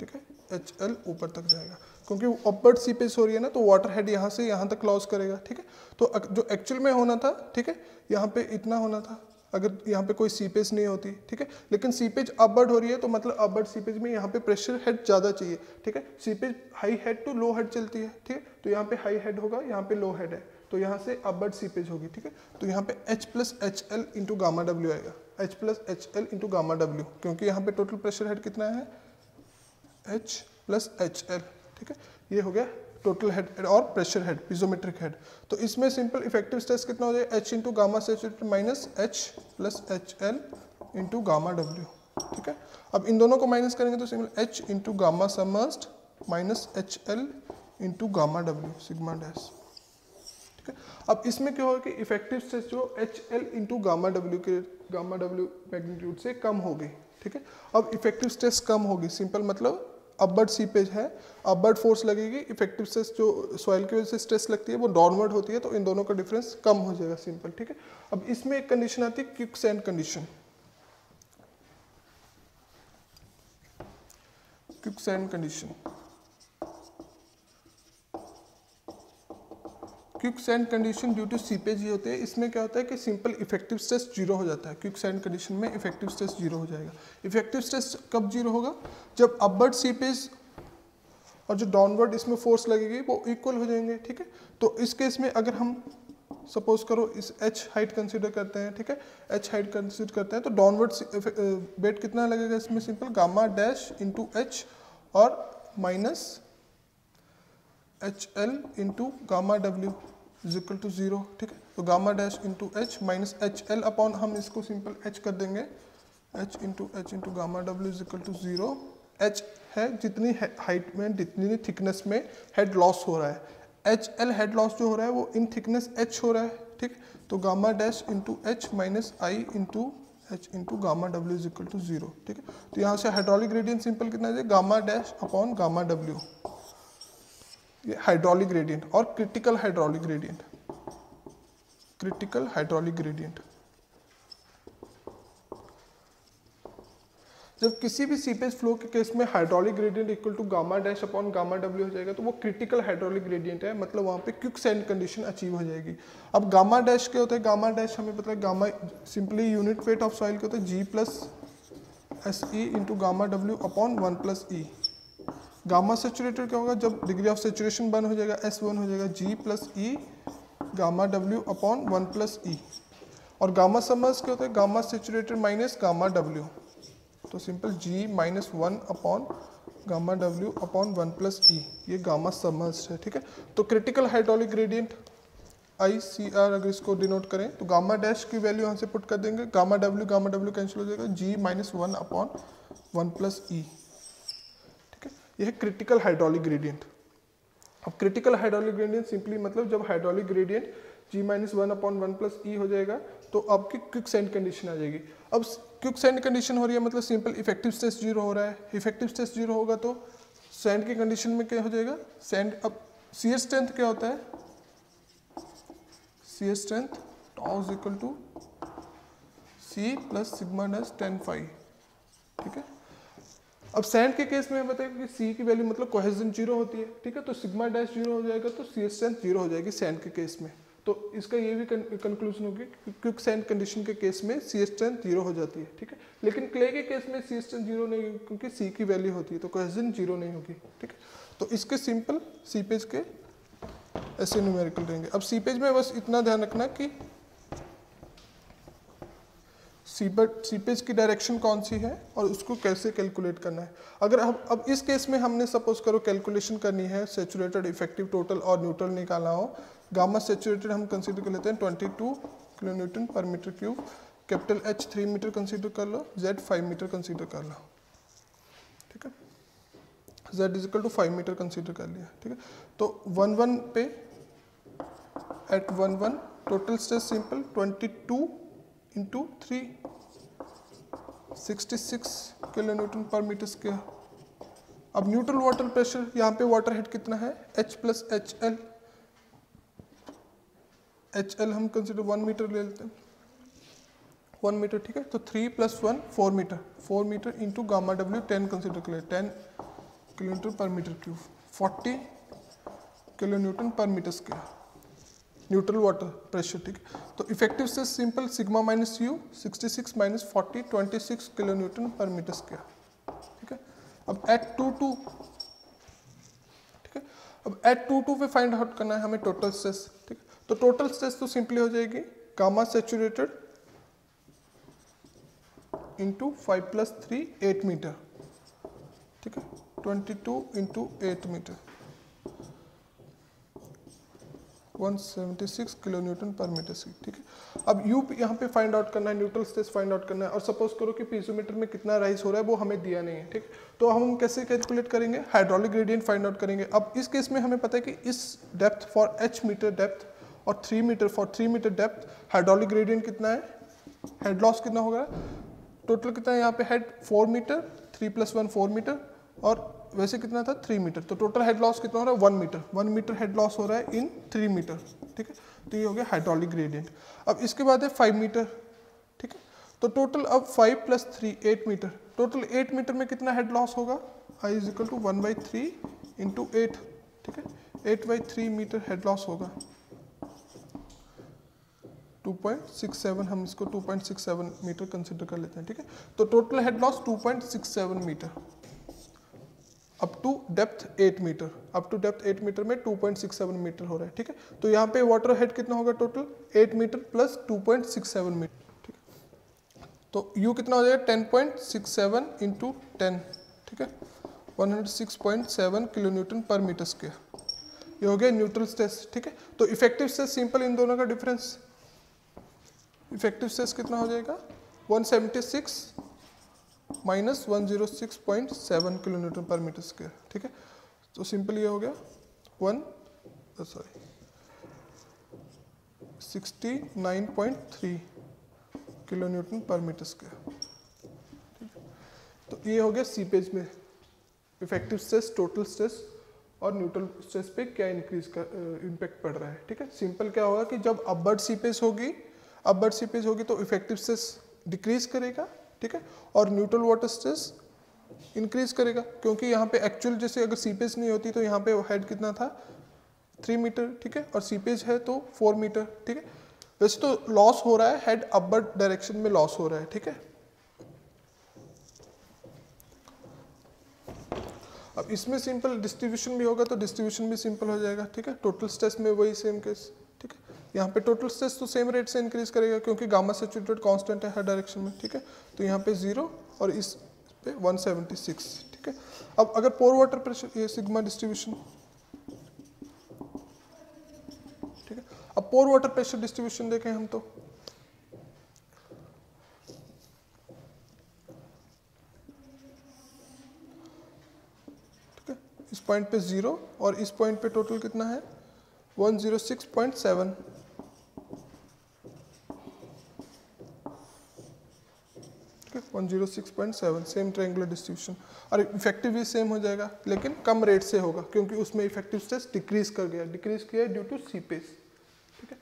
ठीक है, एच एल ऊपर तक जाएगा क्योंकि अपवर्ड सीपेज हो रही है ना, तो वाटर हेड यहाँ से यहाँ तक लॉस करेगा, ठीक है, तो जो एक्चुअल में होना था, ठीक है, यहाँ पे इतना होना था अगर यहाँ पे कोई सीपेज नहीं होती, ठीक है, लेकिन सीपेज अपवर्ड हो रही है तो मतलब अपवर्ड सीपेज में यहाँ पे प्रेशर हेड ज़्यादा चाहिए, ठीक है, seepage high head to low head चलती है, ठीक है, तो यहाँ पे हाई हेड होगा, यहाँ पे लो हेड है, तो यहाँ से अपवर्ड सीपेज होगी, ठीक है, तो यहाँ पे H plus H L into gamma W आएगा, H plus H L into gamma W, क्योंकि यहाँ पे टोटल प्रेशर हेड कितना है H प्लस एच एल, ठीक है, ये हो गया टोटल हेड और प्रेशर हेड पीजोमेट्रिक हेड। तो इसमें सिंपल इफेक्टिव स्ट्रेस कितना हो जाएगा, H into gamma saturated minus H plus H L into gamma W, ठीक है। अब इन दोनों को माइनस करेंगे तो simple H into gamma submerged minus H L into gamma W sigma dash, ठीक है। अब इसमें क्या होगा कि इफेक्टिव स्ट्रेस जो H L into gamma W के गामा डब्ल्यू मैग्नीट्यूड से कम होगी, ठीक है। अब इफेक्टिव स्ट्रेस कम होगी सिंपल मतलब अपवर्ड सीपेज है, अपवर्ड फोर्स लगेगी, इफेक्टिव स्ट्रेस जो सॉइल की वजह से स्ट्रेस लगती है वो डाउनवर्ड होती है, तो इन दोनों का डिफरेंस कम हो जाएगा सिंपल, ठीक है। अब इसमें एक कंडीशन आती है quicksand condition, quicksand condition quicksand condition due to seepage ये होते हैं। इसमें क्या होता है कि सिंपल इफेक्टिव स्ट्रेस जीरो हो जाता है। क्विकसैंड कंडीशन में इफेक्टिव स्ट्रेस जीरो हो जाएगा। इफेक्टिव स्ट्रेस कब जीरो होगा? जब अपवर्ड सीपेज और जो डाउनवर्ड इसमें फोर्स लगेगी वो इक्वल हो जाएंगे। ठीक है, तो इस केस में अगर हम सपोज करो इस एच हाइट कंसिडर करते हैं, ठीक है, एच हाइट कंसिडर करते हैं तो डाउनवर्ड वेट कितना लगेगा इसमें? Simple gamma dash into H और minus H L into gamma W is equal to zero. ठीक है, तो gamma dash into H minus H L upon हम इसको सिंपल एच कर देंगे, H into H into gamma W is equal to zero. H है जितनी height में जितनी थिकनेस में हेड लॉस हो रहा है, एच एल हेड लॉस जो हो रहा है वो इन थिकनेस एच हो रहा है। ठीक, तो gamma dash into H minus I into H into gamma W is equal to zero. ठीक है, तो यहाँ से हाइड्रोलिक ग्रेडियंट सिंपल कितना है? Gamma dash upon gamma W, ये हाइड्रोलिक ग्रेडियंट और critical hydraulic gradient, critical hydraulic gradient. जब किसी भी सीपेज फ्लो के केस में hydraulic gradient equal to gamma dash upon gamma W हो जाएगा तो वो क्रिटिकल हाइड्रोलिक ग्रेडियंट है, मतलब वहाँ पे क्विकसैंड कंडीशन अचीव हो जाएगी। अब गामा डैश क्या होता है? गामा डैश हमें पता है, gamma simply unit weight of soil क्या होता है? G plus S E into gamma W upon one plus E. Gamma saturated क्या होगा? जब डिग्री ऑफ सेचुरेशन वन हो जाएगा एस वन हो जाएगा G plus E gamma W upon one plus E. और गामा सबमर्ज्ड क्या होता है? Gamma saturated minus gamma W, तो simple G minus one upon gamma W upon one plus E, ये गामा सबमर्ज्ड है। ठीक है, तो critical hydraulic gradient I C R अगर इसको डिनोट करें तो गामा डैश की वैल्यू यहाँ से पुट कर देंगे, gamma W gamma W cancel हो जाएगा, G minus one upon one plus E. ठीक है, यह है क्रिटिकल हाइड्रोलिक ग्रेडियंट। अब क्रिटिकल हाइड्रोलिक ग्रेडियंट सिंपली मतलब जब hydraulic gradient G minus one upon one plus E हो जाएगा तो आपकी क्विकसैंड कंडीशन आ जाएगी। अब क्विकसैंड कंडीशन हो रही है मतलब सिंपल इफेक्टिव स्ट्रेस जीरो हो रहा है। इफेक्टिव स्ट्रेस जीरो होगा तो सैंड की कंडीशन में क्या हो जाएगा? सैंड। अब शियर स्ट्रेंथ क्या होता है? Shear strength tau is equal to C plus sigma dash tan phi. ठीक है, अब सैंड के केस में बताइए कि सी की वैल्यू मतलब कोहेजन जीरो होती है। ठीक है, तो सिग्मा डैश जीरो हो जाएगा तो शियर स्ट्रेंथ जीरो हो जाएगी सैंड के केस में। तो इसका ये भी कंक्लूजन होगी कि क्विकसैंड कंडीशन के केस में सी स्ट्रेंथ जीरो हो जाती है। ठीक है, लेकिन क्ले के केस में सी स्ट्रेंथ जीरो नहीं होगी क्योंकि सी की वैल्यू होती है, तो कोहेजन जीरो नहीं होगी। ठीक है, तो इसके सिंपल सीपेज के ऐसे न्यूमेरिकल रहेंगे। अब सीपेज में बस इतना ध्यान रखना कि सीपेज की डायरेक्शन कौन सी है और उसको कैसे कैलकुलेट करना है। अगर हम अब इस केस में हमने सपोज करो कैलकुलेशन करनी है, सेचुरेटेड इफेक्टिव टोटल और न्यूट्रल निकालना हो, गामा सेचुरेटेड हम कंसीडर कर लेते हैं बाईस किलोन्यूटन पर metre cube, capital H three metre consider कर लो, जेड फाइव मीटर कंसीडर कर लो। ठीक है, Z is equal to five metre consider कर लिया। ठीक है, तो वन वन पे at one one total stress simple twenty two into three sixty six kilonewton पर मीटर स्क्वायर। अब न्यूट्रल वाटर प्रेशर यहाँ पे वाटर हेड कितना है? H plus H L, H L हम कंसिडर वन मीटर ले लेते हैं, वन मीटर। ठीक है, तो three plus one four metre, four metre into gamma W ten consider कर ले, टेन किलोमीटर पर metre cube, forty kilo newton पर metre square neutral water pressure. ठीक है, तो इफेक्टिव से simple sigma minus U sixty six minus forty twenty six kilo newton पर metre square. ठीक है, अब एट टू टू ठीक है, अब एट टू टू पे फाइंड आउट करना है हमें टोटल स्ट्रेस। ठीक है, तो टोटल स्ट्रेस तो सिंपली हो जाएगी gamma saturated into five plus three eight metre. ठीक है, twenty two into eight metre one seventy six kilo newton पर मीटर सी। ठीक है, अब यू यहाँ पे फाइंड आउट करना है, न्यूट्रल स्ट्रेस फाइंड आउट करना है। और सपोज करो कि पीजोमीटर में कितना राइज हो रहा है वो हमें दिया नहीं है। ठीक, तो हम कैसे कैलकुलेट करेंगे? हाइड्रोलिक ग्रेडियंट फाइंड आउट करेंगे। अब इस केस में हमें पता है कि इस depth for H metre depth और three metre for three metre depth hydraulic gradient कितना है, हेड लॉस कितना होगा, टोटल कितना है यहाँ पे? Head four metre, three plus one four metre, और वैसे कितना था थ्री मीटर, तो टोटल हेड लॉस कितना हो रहा है? One metre, one metre head loss हो रहा है इन थ्री मीटर। ठीक है, तो ये हो गया हाइड्रोलिक ग्रेडियंट। अब इसके बाद है फाइव मीटर। ठीक है, तो टोटल अब five plus three eight metre, total eight metre में कितना हेड लॉस होगा? I is equal to one by three into eight. ठीक है, eight by three metre head loss होगा। टू पॉइंट सिक्स सेवन, हम इसको two point six seven metre consider कर लेते हैं, ठीक है। तो total head loss two point six seven metre up to depth eight metre, up to depth eight metre में two point six seven metre हो रहा है, ठीक है। तो यहाँ पे वाटर हेड कितना होगा total eight metre plus two point six seven metre, ठीक है। तो यू कितना हो जाएगा ten point six seven into ten, ठीक है, one hundred six point seven kilo newton पर मीटर स्क्वायर। ये हो गया न्यूट्रल स्ट्रेस, ठीक है। तो इफेक्टिव स्ट्रेस सिंपल, इन दोनों का डिफरेंस, इफेक्टिव स्ट्रेस कितना हो जाएगा one seventy six minus one hundred six point seven kilo newton पर मीटर स्क्वायर, ठीक है। तो सिंपल ये हो गया one sorry sixty nine point three kilo newton पर मीटर स्क्वायर, ठीक है। तो ये हो गया सीपेज में इफेक्टिव स्ट्रेस, टोटल स्ट्रेस और न्यूट्रल स्ट्रेस पे क्या इंक्रीज का इम्पैक्ट पड़ रहा है, ठीक है। सिंपल क्या होगा कि जब अपवर्ड सीपेज होगी, अपवर्ड सीपेज होगी तो इफेक्टिव स्ट्रेस डिक्रीज करेगा, ठीक है, और न्यूट्रल वाटर स्ट्रेस इंक्रीज करेगा, क्योंकि यहाँ पे एक्चुअल जैसे अगर सीपेज नहीं होती तो यहाँ पे हेड कितना था थ्री मीटर, ठीक है, और सीपेज है तो फोर मीटर, ठीक है। वैसे तो लॉस हो रहा है, हेड अपवर्ड डायरेक्शन में लॉस हो रहा है, ठीक है। अब इसमें सिंपल डिस्ट्रीब्यूशन भी होगा तो डिस्ट्रीब्यूशन भी सिंपल हो जाएगा, ठीक है। टोटल स्ट्रेस में वही सेम केस, ठीक है। यहाँ पे टोटल स्ट्रेस तो सेम रेट से इंक्रीज करेगा क्योंकि गामा सैचुरेटेड कांस्टेंट है हर डायरेक्शन में, ठीक है। तो यहाँ पे जीरो और इस पे वन सेवेंटी सिक्स, ठीक है। अब अगर पोर वाटर प्रेशर, ये सिग्मा डिस्ट्रीब्यूशन, ठीक है। अब पोर वाटर प्रेशर डिस्ट्रीब्यूशन देखें हम तो इस पॉइंट पे जीरो और इस पॉइंट पे टोटल कितना है one hundred six point seven, one hundred six point seven same triangular distribution, और इफेक्टिव भी सेम हो जाएगा लेकिन कम रेट से होगा क्योंकि उसमें इफेक्टिव स्ट्रेस डिक्रीज कर गया, डिक्रीज किया ड्यू टू सीपेज, ठीक है।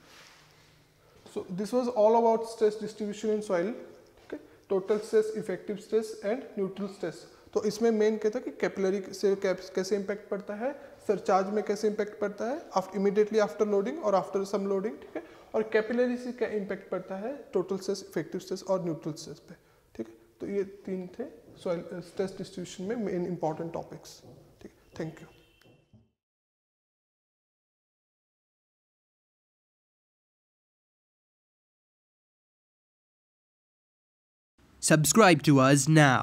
So this was all about stress distribution in soil, ठीक है, total stress, effective stress and neutral stress. तो इसमें मेन कहता है कि कैपिलरी से कैसे इंपैक्ट पड़ता है, सरचार्ज में कैसे इंपैक्ट पड़ता है इमीडिएटली आफ्टर लोडिंग और आफ्टर सम लोडिंग, ठीक है, और कैपिलरी से क्या इंपैक्ट पड़ता है टोटल स्ट्रेस, इफेक्टिव स्ट्रेस और न्यूट्रल स्ट्रेस पे, ठीक है। तो ये तीन थे सॉइल स्ट्रेस डिस्ट्रीब्यूशन में मेन इंपॉर्टेंट टॉपिक्स, ठीक है। Thank you. Subscribe to us now.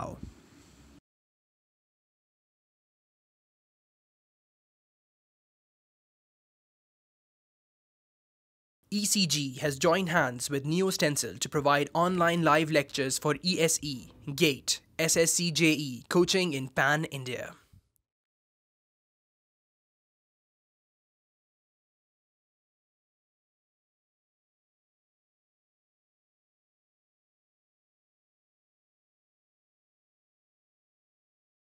E C G has joined hands with NeoStencil to provide online live lectures for E S E, GATE, S S C J E coaching in Pan India.